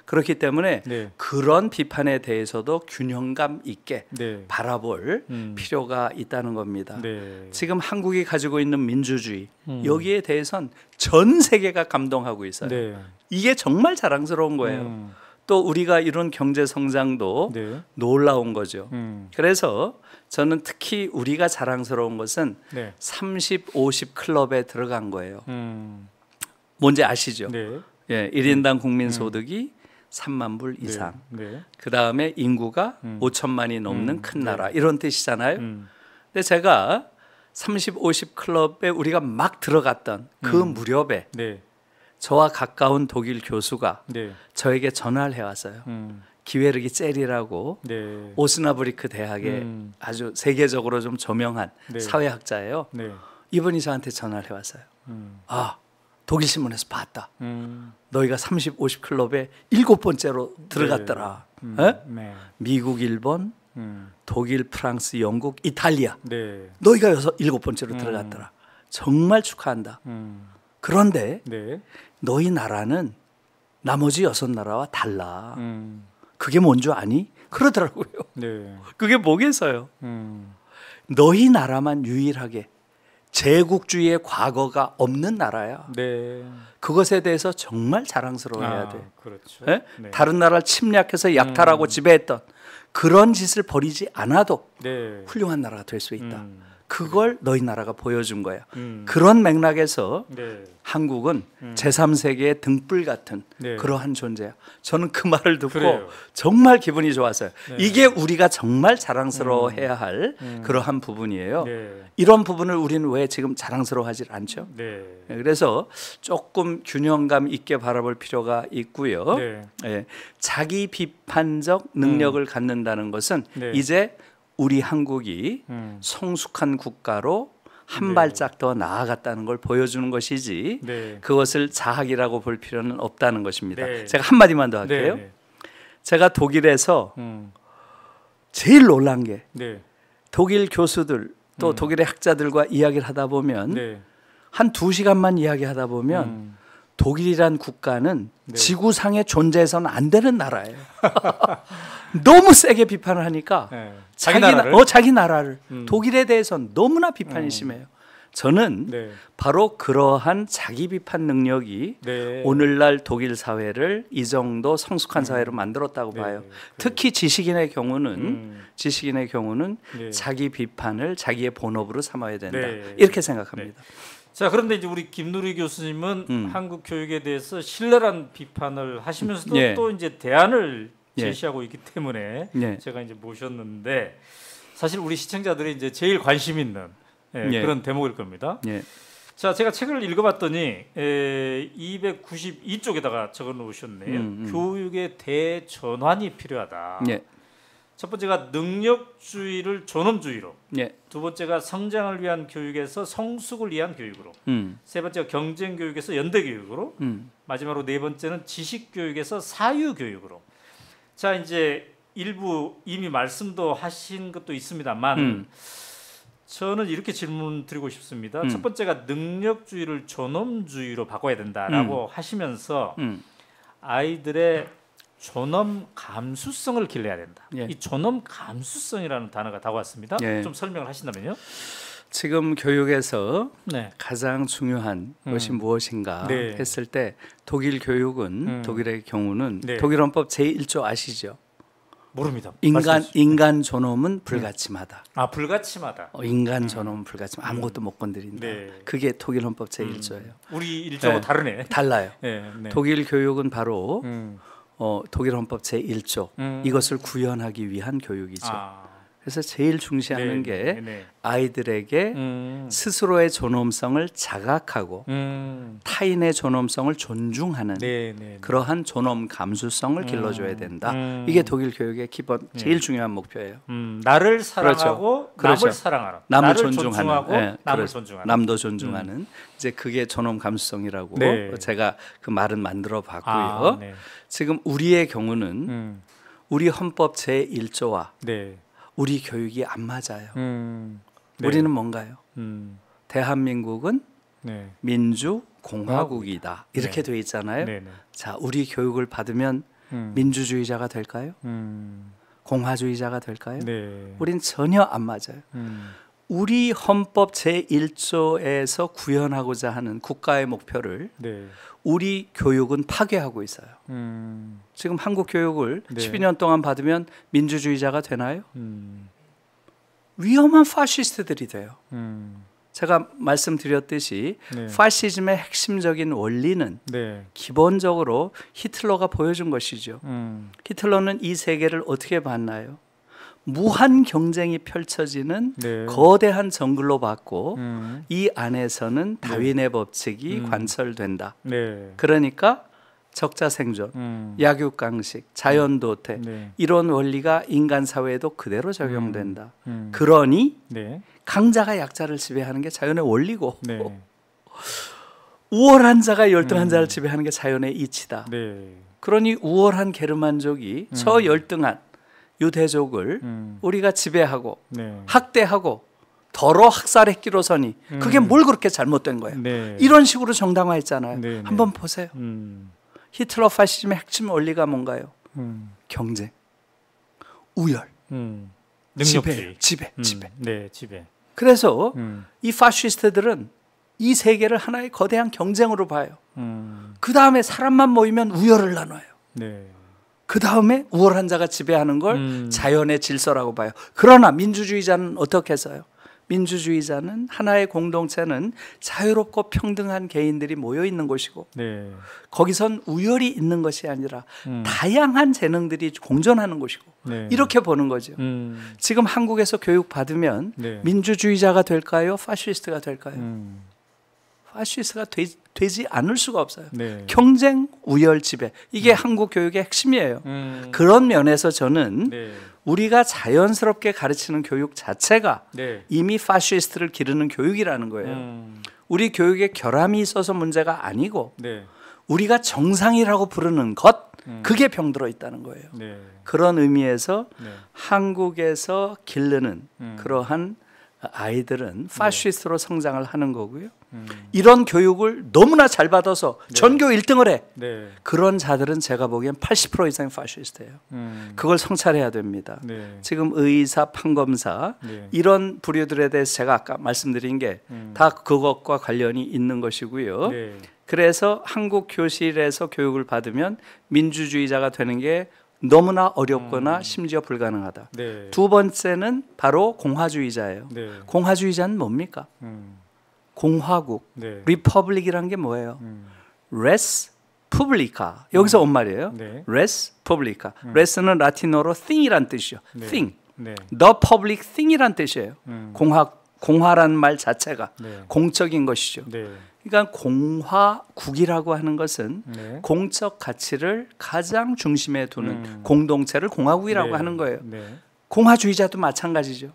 그렇기 때문에 네. 그런 비판에 대해서도 균형감 있게 네. 바라볼 필요가 있다는 겁니다. 네. 지금 한국이 가지고 있는 민주주의 여기에 대해선 전 세계가 감동하고 있어요. 네. 이게 정말 자랑스러운 거예요. 또 우리가 이룬 경제 성장도 네. 놀라운 거죠. 그래서 저는 특히 우리가 자랑스러운 것은 네. 30, 50 클럽에 들어간 거예요. 뭔지 아시죠? 네. 예, 1인당 국민소득이 3만 불 이상. 네. 네. 그다음에 인구가 5천만이 넘는 큰 나라. 네. 이런 뜻이잖아요. 근데 제가 30, 50 클럽에 우리가 막 들어갔던 그 무렵에 네. 저와 가까운 독일 교수가 네. 저에게 전화를 해왔어요. 기회르기 젤이라고 네. 오스나브리크 대학의 아주 세계적으로 좀 저명한 네. 사회학자예요. 네. 이분이 저한테 전화를 해왔어요. 아, 독일 신문에서 봤다. 너희가 30, 50 클럽에 7번째로 들어갔더라. 네. 미국, 일본, 독일, 프랑스, 영국, 이탈리아. 네. 너희가 7번째로 들어갔더라. 정말 축하한다. 그런데 네. 너희 나라는 나머지 6나라와 달라. 그게 뭔 줄 아니? 그러더라고요. 네. 그게 뭐겠어요? 너희 나라만 유일하게 제국주의의 과거가 없는 나라야. 네. 그것에 대해서 정말 자랑스러워해야 돼. 그렇죠. 네? 네. 다른 나라를 침략해서 약탈하고 지배했던 그런 짓을 버리지 않아도 네. 훌륭한 나라가 될 수 있다. 그걸 너희 나라가 보여준 거야. 그런 맥락에서 네. 한국은 제3세계의 등불 같은 네. 그러한 존재야. 저는 그 말을 듣고 그래요. 정말 기분이 좋았어요. 네. 이게 우리가 정말 자랑스러워해야 할 그러한 부분이에요. 네. 이런 부분을 우리는 왜 지금 자랑스러워하지 않죠? 네. 그래서 조금 균형감 있게 바라볼 필요가 있고요. 네. 네. 자기 비판적 능력을 갖는다는 것은 네. 이제 우리 한국이 성숙한 국가로 한 네. 발짝 더 나아갔다는 걸 보여주는 것이지 네. 그것을 자학이라고 볼 필요는 없다는 것입니다. 네. 제가 한마디만 더 할게요. 네. 제가 독일에서 제일 놀란 게 네. 독일 교수들 또 독일의 학자들과 이야기를 하다 보면 네. 한 2시간만 이야기하다 보면 독일이란 국가는 네. 지구상에 존재해서는 안 되는 나라예요. 너무 세게 비판을 하니까 네. 자기 나라를 독일에 대해서는 너무나 비판이 심해요. 저는 네. 바로 그러한 자기 비판 능력이 네. 오늘날 독일 사회를 이 정도 성숙한 사회로 만들었다고 네. 봐요. 특히 지식인의 경우는 네. 자기 비판을 자기의 본업으로 삼아야 된다. 네. 이렇게 생각합니다. 네. 자, 그런데 이제 우리 김누리 교수님은 한국 교육에 대해서 신랄한 비판을 하시면서도 예. 또 이제 대안을 제시하고 예. 있기 때문에 예. 제가 이제 모셨는데 사실 우리 시청자들이 이제 제일 관심 있는 예, 예. 그런 대목일 겁니다. 예. 자, 제가 책을 읽어봤더니 292쪽에다가 적어놓으셨네요. 교육의 대전환이 필요하다. 예. 첫 번째가 능력주의를 존엄주의로, 예. 두 번째가 성장을 위한 교육에서 성숙을 위한 교육으로, 세 번째가 경쟁 교육에서 연대 교육으로, 마지막으로 네 번째는 지식 교육에서 사유 교육으로. 자, 이제 일부 이미 말씀도 하신 것도 있습니다만 저는 이렇게 질문 드리고 싶습니다. 첫 번째가 능력주의를 존엄주의로 바꿔야 된다라고 하시면서 아이들의 존엄 감수성을 길러야 된다. 예. 이 존엄 감수성이라는 단어가 다가왔습니다. 예. 좀 설명을 하신다면요. 지금 교육에서 네. 가장 중요한 것이 무엇인가 네. 했을 때 독일 교육은 독일의 경우는 네. 독일 헌법 제1조 아시죠? 모릅니다. 인간 존엄은 불가침하다. 아, 불가침하다. 인간 존엄은 불가침. 아무것도 못 건드린다. 네. 그게 독일 헌법 제1조예요. 우리 1조하고 네. 다르네. 달라요. 네. 네. 독일 교육은 바로 독일 헌법 제1조 이것을 구현하기 위한 교육이죠. 아. 그래서 제일 중시하는 네, 게 네. 아이들에게 스스로의 존엄성을 자각하고 타인의 존엄성을 존중하는 네, 네, 그러한 존엄 감수성을 길러줘야 된다. 이게 독일 교육의 기본 제일 중요한 목표예요. 나를 사랑하고 그렇죠. 남을 사랑하라. 나를 존중하고 네, 남을 존중하는. 남도 존중하는. 이제 그게 존엄 감수성이라고 네. 제가 그 말은 만들어 봤고요. 아, 네. 지금 우리의 경우는 우리 헌법 제1조와 네. 우리 교육이 안 맞아요. 네. 우리는 뭔가요? 대한민국은 네. 민주공화국이다. 이렇게 네. 돼 있잖아요. 네. 네. 자, 우리 교육을 받으면 민주주의자가 될까요? 공화주의자가 될까요? 네. 우린 전혀 안 맞아요. 우리 헌법 제1조에서 구현하고자 하는 국가의 목표를 네. 우리 교육은 파괴하고 있어요. 지금 한국 교육을 네. 12년 동안 받으면 민주주의자가 되나요? 위험한 파시스트들이 돼요. 제가 말씀드렸듯이 네. 파시즘의 핵심적인 원리는 네. 기본적으로 히틀러가 보여준 것이죠. 히틀러는 이 세계를 어떻게 봤나요? 무한 경쟁이 펼쳐지는 네. 거대한 정글로 봤고 이 안에서는 다윈의 법칙이 관철된다. 네. 그러니까 적자생존, 약육강식, 자연도태 네. 이런 원리가 인간 사회에도 그대로 적용된다. 그러니 네. 강자가 약자를 지배하는 게 자연의 원리고 네. 우월한 자가 열등 한 자를 지배하는 게 자연의 이치다. 네. 그러니 우월한 게르만족이 저 열등한 유대족을 우리가 지배하고 네. 학대하고 더러 학살했기로 서니 그게 뭘 그렇게 잘못된 거예요. 네. 이런 식으로 정당화했잖아요. 네. 한번 보세요. 히틀러 파시즘의 핵심 원리가 뭔가요? 경쟁, 우열, 능력주의, 지배. 네, 지배. 그래서 이 파시스트들은 이 세계를 하나의 거대한 경쟁으로 봐요. 그 다음에 사람만 모이면 우열을 나눠요. 네. 그 다음에 우월한 자가 지배하는 걸 자연의 질서라고 봐요. 그러나 민주주의자는 어떻게 해서요? 민주주의자는 하나의 공동체는 자유롭고 평등한 개인들이 모여 있는 곳이고 네. 거기선 우열이 있는 것이 아니라 다양한 재능들이 공존하는 곳이고 네. 이렇게 보는 거죠. 지금 한국에서 교육받으면 네. 민주주의자가 될까요? 파시스트가 될까요? 파시스트가 되지 않을 수가 없어요. 네. 경쟁, 우열, 지배. 이게 한국 교육의 핵심이에요. 그런 면에서 저는 네. 우리가 자연스럽게 가르치는 교육 자체가 네. 이미 파시스트를 기르는 교육이라는 거예요. 우리 교육에 결함이 있어서 문제가 아니고 네. 우리가 정상이라고 부르는 것 그게 병들어 있다는 거예요. 네. 그런 의미에서 네. 한국에서 기르는 그러한 아이들은 파시스트로 네. 성장을 하는 거고요. 이런 교육을 너무나 잘 받아서 네. 전교 1등을 해. 네. 그런 자들은 제가 보기엔 80% 이상이 파시스트예요. 그걸 성찰해야 됩니다. 네. 지금 의사, 판검사 네. 이런 부류들에 대해서 제가 아까 말씀드린 게 다 그것과 관련이 있는 것이고요. 네. 그래서 한국 교실에서 교육을 받으면 민주주의자가 되는 게 너무나 어렵거나 심지어 불가능하다. 네. 두 번째는 바로 공화주의자예요. 네. 공화주의자는 뭡니까? 공화국, 네. 리퍼블릭이라는 게 뭐예요? 레스 푸블리카. 여기서 온 말이에요. 네. 레스 푸블리카. 레스는 라틴어로 thing이란 뜻이요. 네. thing. 네. the public thing이란 뜻이에요. 공화란 말 자체가 네. 공적인 것이죠. 네. 그러니까 공화국이라고 하는 것은 네. 공적 가치를 가장 중심에 두는 공동체를 공화국이라고 네. 하는 거예요. 네. 공화주의자도 마찬가지죠.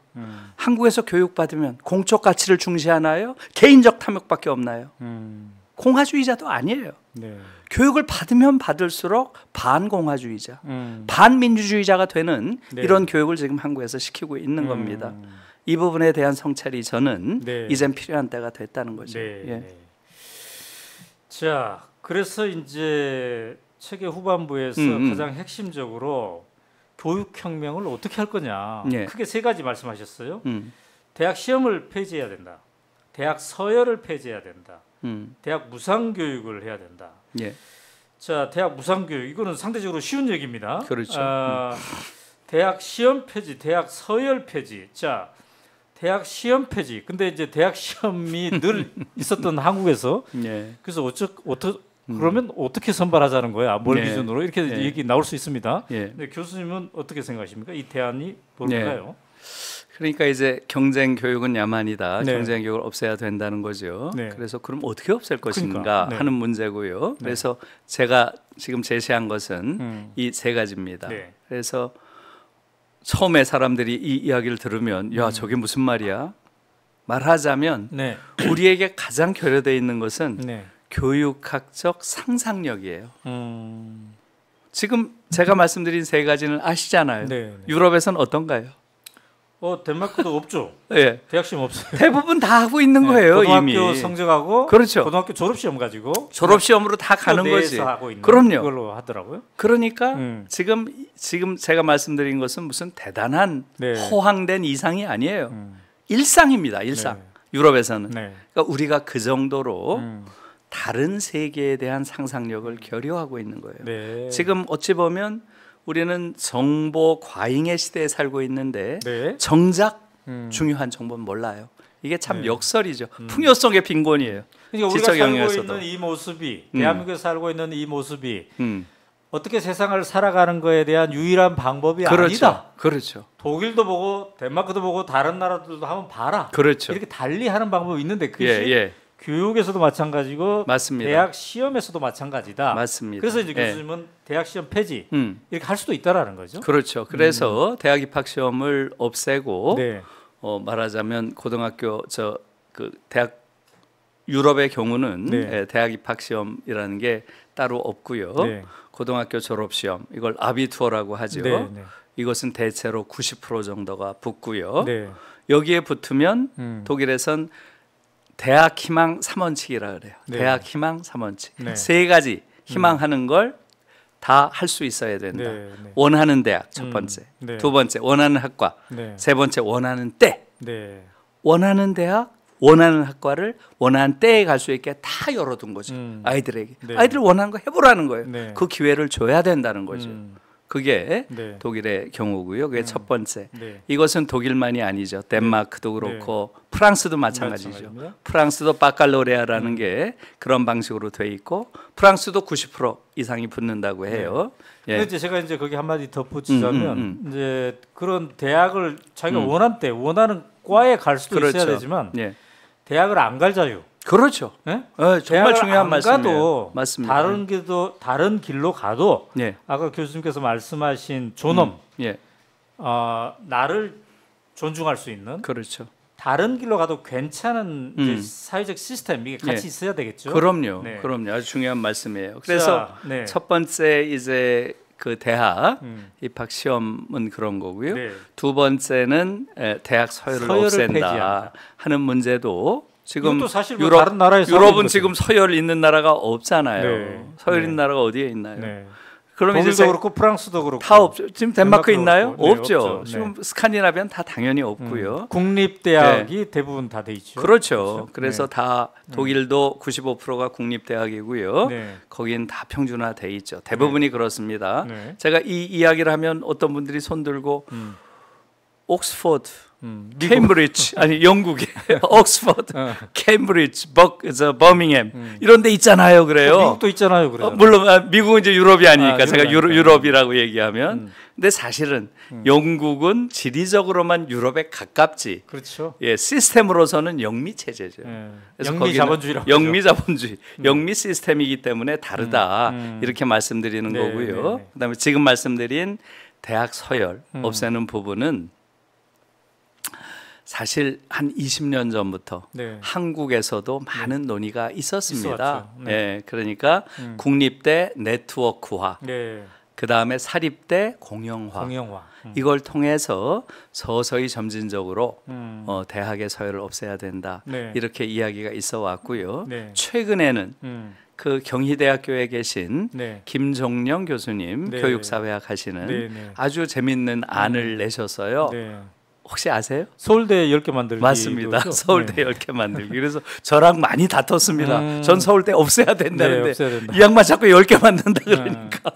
한국에서 교육받으면 공적 가치를 중시하나요? 개인적 탐욕밖에 없나요? 공화주의자도 아니에요. 네. 교육을 받으면 받을수록 반공화주의자, 반민주주의자가 되는 네. 이런 교육을 지금 한국에서 시키고 있는 겁니다. 이 부분에 대한 성찰이 저는 네. 이젠 필요한 때가 됐다는 거죠. 네. 예. 자, 그래서 이제 책의 후반부에서 가장 핵심적으로 교육혁명을 어떻게 할 거냐. 예. 크게 세 가지 말씀하셨어요. 대학 시험을 폐지해야 된다. 대학 서열을 폐지해야 된다. 대학 무상교육을 해야 된다. 예. 자, 대학 무상교육. 이거는 상대적으로 쉬운 얘기입니다. 그렇죠. 대학 시험 폐지, 대학 서열 폐지. 자, 대학 시험 폐지. 근데 이제 대학 시험이 늘 있었던 한국에서 예. 그래서 그러면 어떻게 선발하자는 거야? 뭘 예. 기준으로? 이렇게 예. 얘기 나올 수 있습니다. 예. 근데 교수님은 어떻게 생각하십니까? 이 대안이 뭘까요? 예. 그러니까 이제 경쟁 교육은 야만이다. 네. 경쟁 교육을 없애야 된다는 거죠. 네. 그래서 그럼 어떻게 없앨 것인가 그러니까, 네. 하는 문제고요. 네. 그래서 제가 지금 제시한 것은 이 세 가지입니다. 네. 그래서 처음에 사람들이 이 이야기를 들으면 야 저게 무슨 말이야? 말하자면 네. 우리에게 가장 결여되어 있는 것은 네. 교육학적 상상력이에요. 지금 제가 말씀드린 세 가지는 아시잖아요. 네. 유럽에서는 어떤가요? 덴마크도 없죠. 네. 대학 시험 없어요. 대부분 다 하고 있는 네. 거예요. 고등학교 이미. 성적하고 그렇죠. 고등학교 졸업시험 가지고 졸업시험으로 다 가는 거지. 하고 있는 그럼요. 그걸로 하더라고요. 그러니까 지금 제가 말씀드린 것은 무슨 대단한 네. 호황된 이상이 아니에요. 일상입니다. 일상. 네. 유럽에서는. 네. 그러니까 우리가 그 정도로 다른 세계에 대한 상상력을 결여하고 있는 거예요. 네. 지금 어찌 보면 우리는 정보 과잉의 시대에 살고 있는데 네. 정작 중요한 정보는 몰라요. 이게 참 네. 역설이죠. 풍요성의 빈곤이에요. 그러니까 우리가 살고 있는 이 모습이 대한민국에 살고 있는 이 모습이 어떻게 세상을 살아가는 거에 대한 유일한 방법이 그렇죠. 아니다. 그렇죠. 독일도 보고 덴마크도 보고 다른 나라들도 한번 봐라. 그렇죠. 이렇게 달리하는 방법이 있는데 그게 교육에서도 마찬가지고 맞습니다. 대학 시험에서도 마찬가지다. 맞습니다. 그래서 이제 교수님은 대학 시험 폐지 이렇게 할 수도 있다라는 거죠. 그렇죠. 그래서 대학 입학 시험을 없애고 네. 말하자면 고등학교 대학 유럽의 경우는 네. 대학 입학 시험이라는 게 따로 없고요. 네. 고등학교 졸업 시험, 이걸 아비투어라고 하죠. 네, 네. 이것은 대체로 90% 정도가 붙고요. 네. 여기에 붙으면 독일에선 대학 희망 3원칙이라 그래요. 네. 대학 희망 3원칙. 네. 세 가지 희망하는 걸 다 할 수 있어야 된다. 네, 네. 원하는 대학 첫 번째, 네. 두 번째 원하는 학과, 네. 세 번째 원하는 때. 네. 원하는 대학, 원하는 학과를 원하는 때에 갈 수 있게 다 열어둔 거죠. 아이들에게. 네. 아이들 원하는 거 해보라는 거예요. 네. 그 기회를 줘야 된다는 거죠. 그게 네. 독일의 경우고요. 그게 첫 번째. 네. 이것은 독일만이 아니죠. 덴마크도 그렇고 네. 프랑스도 마찬가지죠. 마찬가지입니다. 프랑스도 바칼로레아라는 게 그런 방식으로 돼 있고 프랑스도 90% 이상이 붙는다고 해요. 네. 예. 근데 이제 제가 이제 거기 한마디 덧붙이자면 이제 그런 대학을 자기가 원한 때 원하는 과에 갈 수도 그렇죠. 있어야 되지만 예. 대학을 안 갈 자유. 그렇죠. 네? 네, 정말 중요한 말씀이에요. 맞습니다. 다른 길도 다른 길로 가도 네. 아까 교수님께서 말씀하신 존엄, 예. 나를 존중할 수 있는 그렇죠. 다른 길로 가도 괜찮은 이제 사회적 시스템 이게 같이 네. 있어야 되겠죠. 그럼요, 네. 그럼요. 아주 중요한 말씀이에요. 그래서 자, 네. 첫 번째 이제 그 대학 입학 시험은 그런 거고요. 네. 두 번째는 대학 서열을 없앤다 폐지한다. 하는 문제도. 지금 사실 뭐 유럽, 다른 나라에 유럽은 지금 서열 있는 나라가 없잖아요. 네. 서열 있는 네. 나라가 어디에 있나요? 네. 그럼 독일도 이제 그렇고 프랑스도 그렇고 다 없죠. 지금 덴마크 있나요? 없고. 없죠. 네, 없죠. 지금 네. 스칸디나비아는 다 당연히 없고요. 국립대학이 네. 대부분 다 돼 있죠. 그렇죠. 그래서 네. 다 독일도 95%가 국립대학이고요. 네. 거긴 다 평준화 돼 있죠. 대부분이 네. 그렇습니다. 네. 제가 이 이야기를 하면 어떤 분들이 손 들고 옥스퍼드 캠브리지 아니 영국의 옥스퍼드, 캠브리지, 버밍햄 이런 데 있잖아요, 그래요. 미국도 있잖아요, 그래요. 물론 미국은 이제 유럽이 아니니까 제가 유럽이라고 얘기하면, 근데 사실은 영국은 지리적으로만 유럽에 가깝지. 그렇죠. 예, 시스템으로서는 영미 체제죠. 영미 자본주의라고. 영미 자본주의, 영미 시스템이기 때문에 다르다 이렇게 말씀드리는 네, 거고요. 네, 네. 그다음에 지금 말씀드린 대학 서열 없애는 부분은. 사실 한 20년 전부터 네. 한국에서도 많은 논의가 있었습니다. 네. 예, 그러니까 국립대 네트워크화, 네. 그다음에 사립대 공영화. 이걸 통해서 서서히 점진적으로 대학의 서열을 없애야 된다. 네. 이렇게 이야기가 있어 왔고요. 네. 최근에는 그 경희대학교에 계신 네. 김종령 교수님 네. 교육사회학 하시는 네. 네. 아주 재밌는 안을 내셨어요. 네. 혹시 아세요? 서울대 10개 만들기. 맞습니다. 서울대 네. 10개 만들기. 그래서 저랑 많이 다퉜습니다. 전 서울대 없애야 된다는데 네, 없애야 된다. 이 양반 자꾸 10개 만든다 그러니까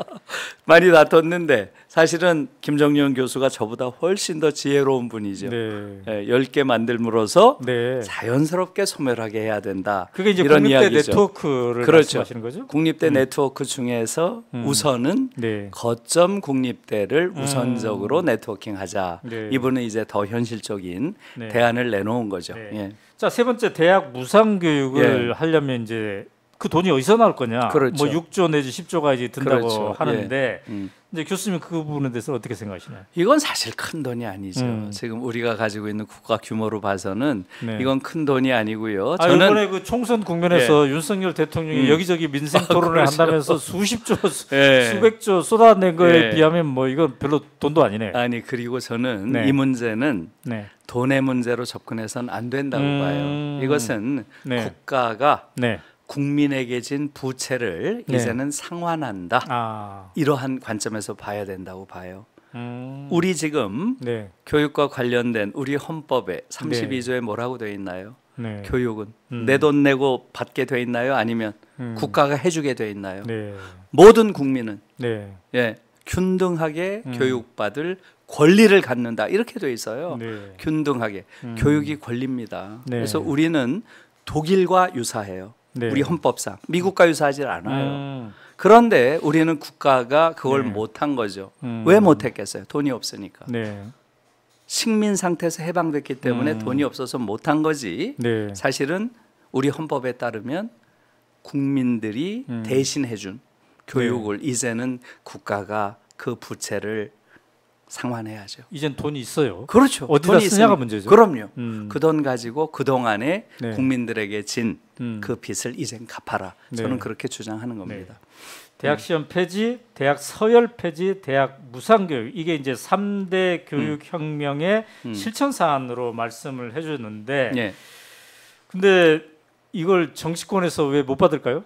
많이 다퉜는데 사실은 김정년 교수가 저보다 훨씬 더 지혜로운 분이죠. 네. 네, 10개 만들므로서 네. 자연스럽게 소멸하게 해야 된다. 그게 이제 이런 국립대 이야기죠. 네트워크를 그렇죠. 말씀하시는 거죠? 국립대 네트워크 중에서 우선은 네. 거점 국립대를 우선적으로 네트워킹하자. 네. 이분은 이제 더 현실적인 네. 대안을 내놓은 거죠. 네. 예. 자, 세 번째 대학 무상 교육을 예. 하려면 이제 그 돈이 어디서 나올 거냐? 그렇죠. 뭐 6조 내지 10조가 이제 든다고 그렇죠. 하는데 예. 이제 교수님 그 부분에 대해서 어떻게 생각하시나요? 이건 사실 큰 돈이 아니죠. 지금 우리가 가지고 있는 국가 규모로 봐서는 네. 이건 큰 돈이 아니고요. 저는 이번에 그 총선 국면에서 예. 윤석열 대통령이 여기저기 민생 토론을 한다면서 수십조, 예. 수백조 쏟아낸 거에 예. 비하면 뭐 이건 별로 돈도 아니네. 아니 그리고 저는 네. 이 문제는 네. 돈의 문제로 접근해서는 안 된다고 봐요. 이것은 네. 국가가 네. 국민에게 진 부채를 네. 이제는 상환한다. 아. 이러한 관점에서 봐야 된다고 봐요. 우리 지금 네. 교육과 관련된 우리 헌법에 32조에 뭐라고 되어 있나요? 네. 교육은 내 돈 내고 받게 되어 있나요? 아니면 국가가 해주게 되어 있나요? 네. 모든 국민은 네. 예, 균등하게 교육받을 권리를 갖는다. 이렇게 되어 있어요. 네. 균등하게. 교육이 권리입니다. 네. 그래서 우리는 독일과 유사해요. 네. 우리 헌법상 미국과 유사하지 않아요. 그런데 우리는 국가가 그걸 네. 못한 거죠. 왜 못했겠어요? 돈이 없으니까. 네. 식민 상태에서 해방됐기 때문에 돈이 없어서 못한 거지. 네. 사실은 우리 헌법에 따르면 국민들이 대신해준 교육을 이제는 국가가 그 부채를 상환해야죠. 이젠 돈이 있어요. 그렇죠. 어디다 쓰냐가 문제죠. 그럼요. 그 돈 가지고 그동안에 네. 국민들에게 진 그 빚을 이젠 갚아라. 네. 저는 그렇게 주장하는 겁니다. 네. 대학 시험 폐지, 대학 서열 폐지, 대학 무상교육, 이게 이제 3대 교육혁명의 실천 사안으로 말씀을 해주는데 네. 근데 이걸 정치권에서 왜 못 받을까요?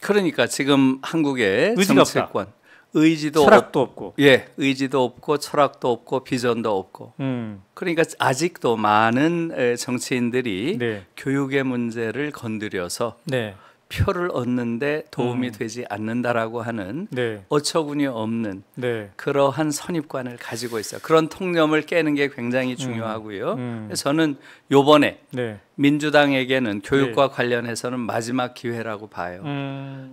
그러니까 지금 한국의 정치권 없다. 의지도 철학도 없고 예, 의지도 없고 철학도 없고 비전도 없고 그러니까 아직도 많은 정치인들이 네. 교육의 문제를 건드려서 네. 표를 얻는데 도움이 되지 않는다라고 하는 네. 어처구니 없는 네. 그러한 선입관을 가지고 있어요. 그런 통념을 깨는 게 굉장히 중요하고요. 저는 요번에 네. 민주당에게는 교육과 네. 관련해서는 마지막 기회라고 봐요.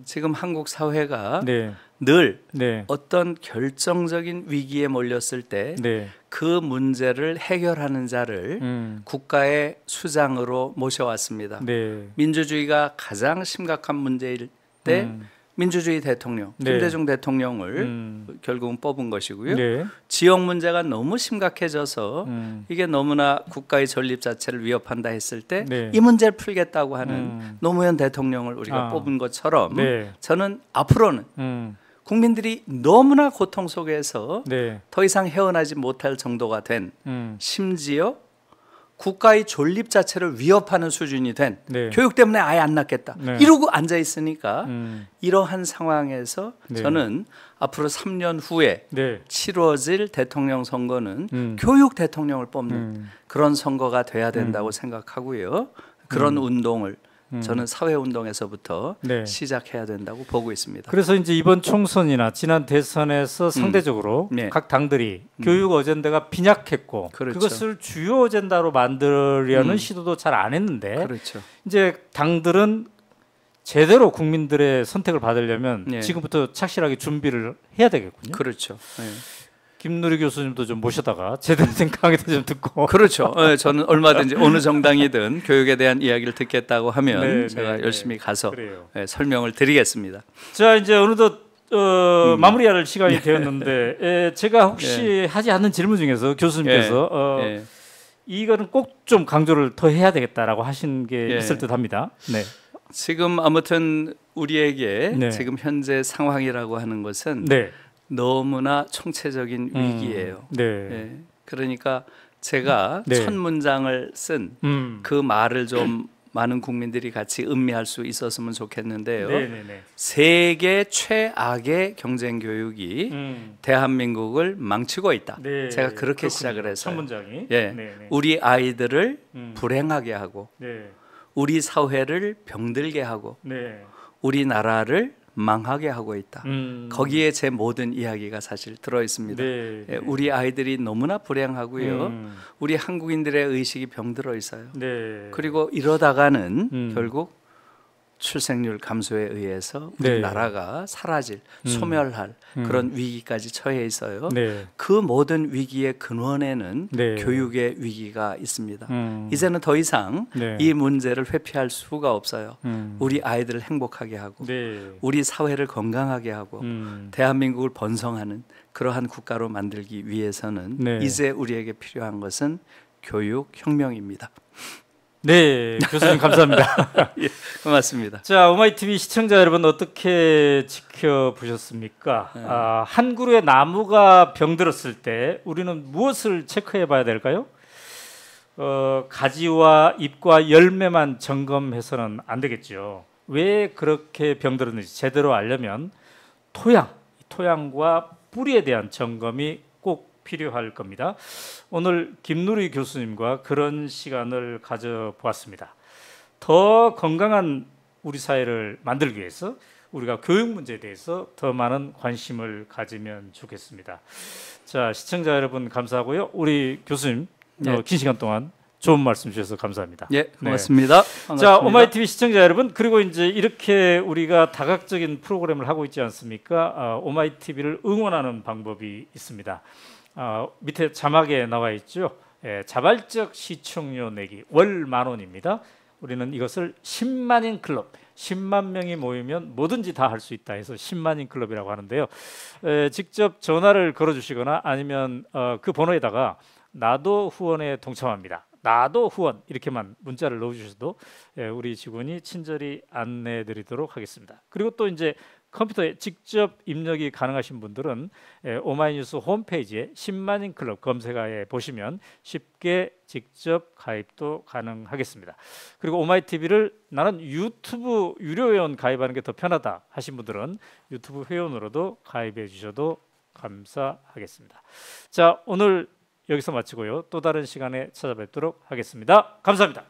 지금 한국 사회가 네. 늘 네. 어떤 결정적인 위기에 몰렸을 때 네. 그 문제를 해결하는 자를 국가의 수장으로 모셔왔습니다. 네. 민주주의가 가장 심각한 문제일 때 민주주의 대통령, 네. 김대중 대통령을 결국은 뽑은 것이고요. 네. 지역 문제가 너무 심각해져서 이게 너무나 국가의 전립 자체를 위협한다 했을 때 네. 이 문제를 풀겠다고 하는 노무현 대통령을 우리가 뽑은 것처럼 네. 저는 앞으로는 국민들이 너무나 고통 속에서 네. 더 이상 헤어나지 못할 정도가 된 심지어 국가의 존립 자체를 위협하는 수준이 된 네. 교육 때문에 아예 안 낫겠다 네. 이러고 앉아 있으니까 이러한 상황에서 네. 저는 앞으로 3년 후에 네. 치러질 대통령 선거는 교육 대통령을 뽑는 그런 선거가 돼야 된다고 생각하고요. 그런 운동을 저는 사회운동에서부터 네. 시작해야 된다고 보고 있습니다. 그래서 이제 이번 총선이나 지난 대선에서 상대적으로 네. 각 당들이 교육 어젠다가 빈약했고 그렇죠. 그것을 주요 어젠다로 만들려는 시도도 잘 안 했는데 그렇죠. 이제 당들은 제대로 국민들의 선택을 받으려면 네. 지금부터 착실하게 준비를 해야 되겠군요. 그렇죠. 네. 김누리 교수님도 좀 모셔다가 제대로 된 강의도 좀 듣고 그렇죠. 네, 저는 얼마든지 어느 정당이든 교육에 대한 이야기를 듣겠다고 하면 네, 제가 네, 열심히 가서 네, 설명을 드리겠습니다. 자 이제 어느덧 마무리할 시간이 되었는데 예, 제가 혹시 예. 하지 않는 질문 중에서 교수님께서 예. 예. 이거는 꼭 좀 강조를 더 해야 되겠다라고 하신 게 예. 있을 듯합니다. 네. 지금 아무튼 우리에게 네. 지금 현재 상황이라고 하는 것은 네. 너무나 총체적인 위기예요. 네. 예, 그러니까 제가 네. 첫 문장을 쓴 그 말을 좀 많은 국민들이 같이 음미할 수 있었으면 좋겠는데요. 네네네. 세계 최악의 경쟁 교육이 대한민국을 망치고 있다. 네. 제가 그렇게 그렇군요. 시작을 했어요. 첫 문장이. 예, 네네. 우리 아이들을 불행하게 하고 네. 우리 사회를 병들게 하고 네. 우리나라를 망하게 하고 있다. 거기에 제 모든 이야기가 사실 들어 있습니다. 네, 네. 우리 아이들이 너무나 불행하고요. 우리 한국인들의 의식이 병들어 있어요. 네. 그리고 이러다가는 결국 출생률 감소에 의해서 우리나라가 네. 사라질, 소멸할 그런 위기까지 처해 있어요. 네. 그 모든 위기의 근원에는 네. 교육의 위기가 있습니다. 이제는 더 이상 네. 이 문제를 회피할 수가 없어요. 우리 아이들을 행복하게 하고 네. 우리 사회를 건강하게 하고 대한민국을 번성하는 그러한 국가로 만들기 위해서는 네. 이제 우리에게 필요한 것은 교육혁명입니다. 네, 교수님 감사합니다. 예, 고맙습니다. 자, 오마이티비 시청자 여러분 어떻게 지켜보셨습니까? 아, 한 그루의 나무가 병들었을 때 우리는 무엇을 체크해봐야 될까요? 가지와 잎과 열매만 점검해서는 안 되겠죠. 왜 그렇게 병들었는지 제대로 알려면 토양과 뿌리에 대한 점검이 꼭 필요할 겁니다. 오늘 김누리 교수님과 그런 시간을 가져보았습니다. 더 건강한 우리 사회를 만들기 위해서 우리가 교육 문제에 대해서 더 많은 관심을 가지면 좋겠습니다. 자, 시청자 여러분 감사하고요. 우리 교수님 네. 긴 시간 동안 좋은 말씀 주셔서 감사합니다. 예, 고맙습니다. 네. 자, 오마이티비 시청자 여러분, 그리고 이제 이렇게 우리가 다각적인 프로그램을 하고 있지 않습니까? 오마이티비를 응원하는 방법이 있습니다. 밑에 자막에 나와 있죠. 예, 자발적 시청료 내기 월 10,000원입니다. 우리는 이것을 10만인 클럽, 10만 명이 모이면 뭐든지 다 할 수 있다 해서 10만인 클럽이라고 하는데요. 직접 전화를 걸어주시거나 아니면 그 번호에다가 나도 후원에 동참합니다. 나도 후원 이렇게만 문자를 넣어주셔도 우리 직원이 친절히 안내해드리도록 하겠습니다. 그리고 또 이제 컴퓨터에 직접 입력이 가능하신 분들은 오마이뉴스 홈페이지에 10만인 클럽 검색하에 보시면 쉽게 직접 가입도 가능하겠습니다. 그리고 오마이티비를 나는 유튜브 유료 회원 가입하는 게 더 편하다 하신 분들은 유튜브 회원으로도 가입해 주셔도 감사하겠습니다. 자, 오늘 여기서 마치고요. 또 다른 시간에 찾아뵙도록 하겠습니다. 감사합니다.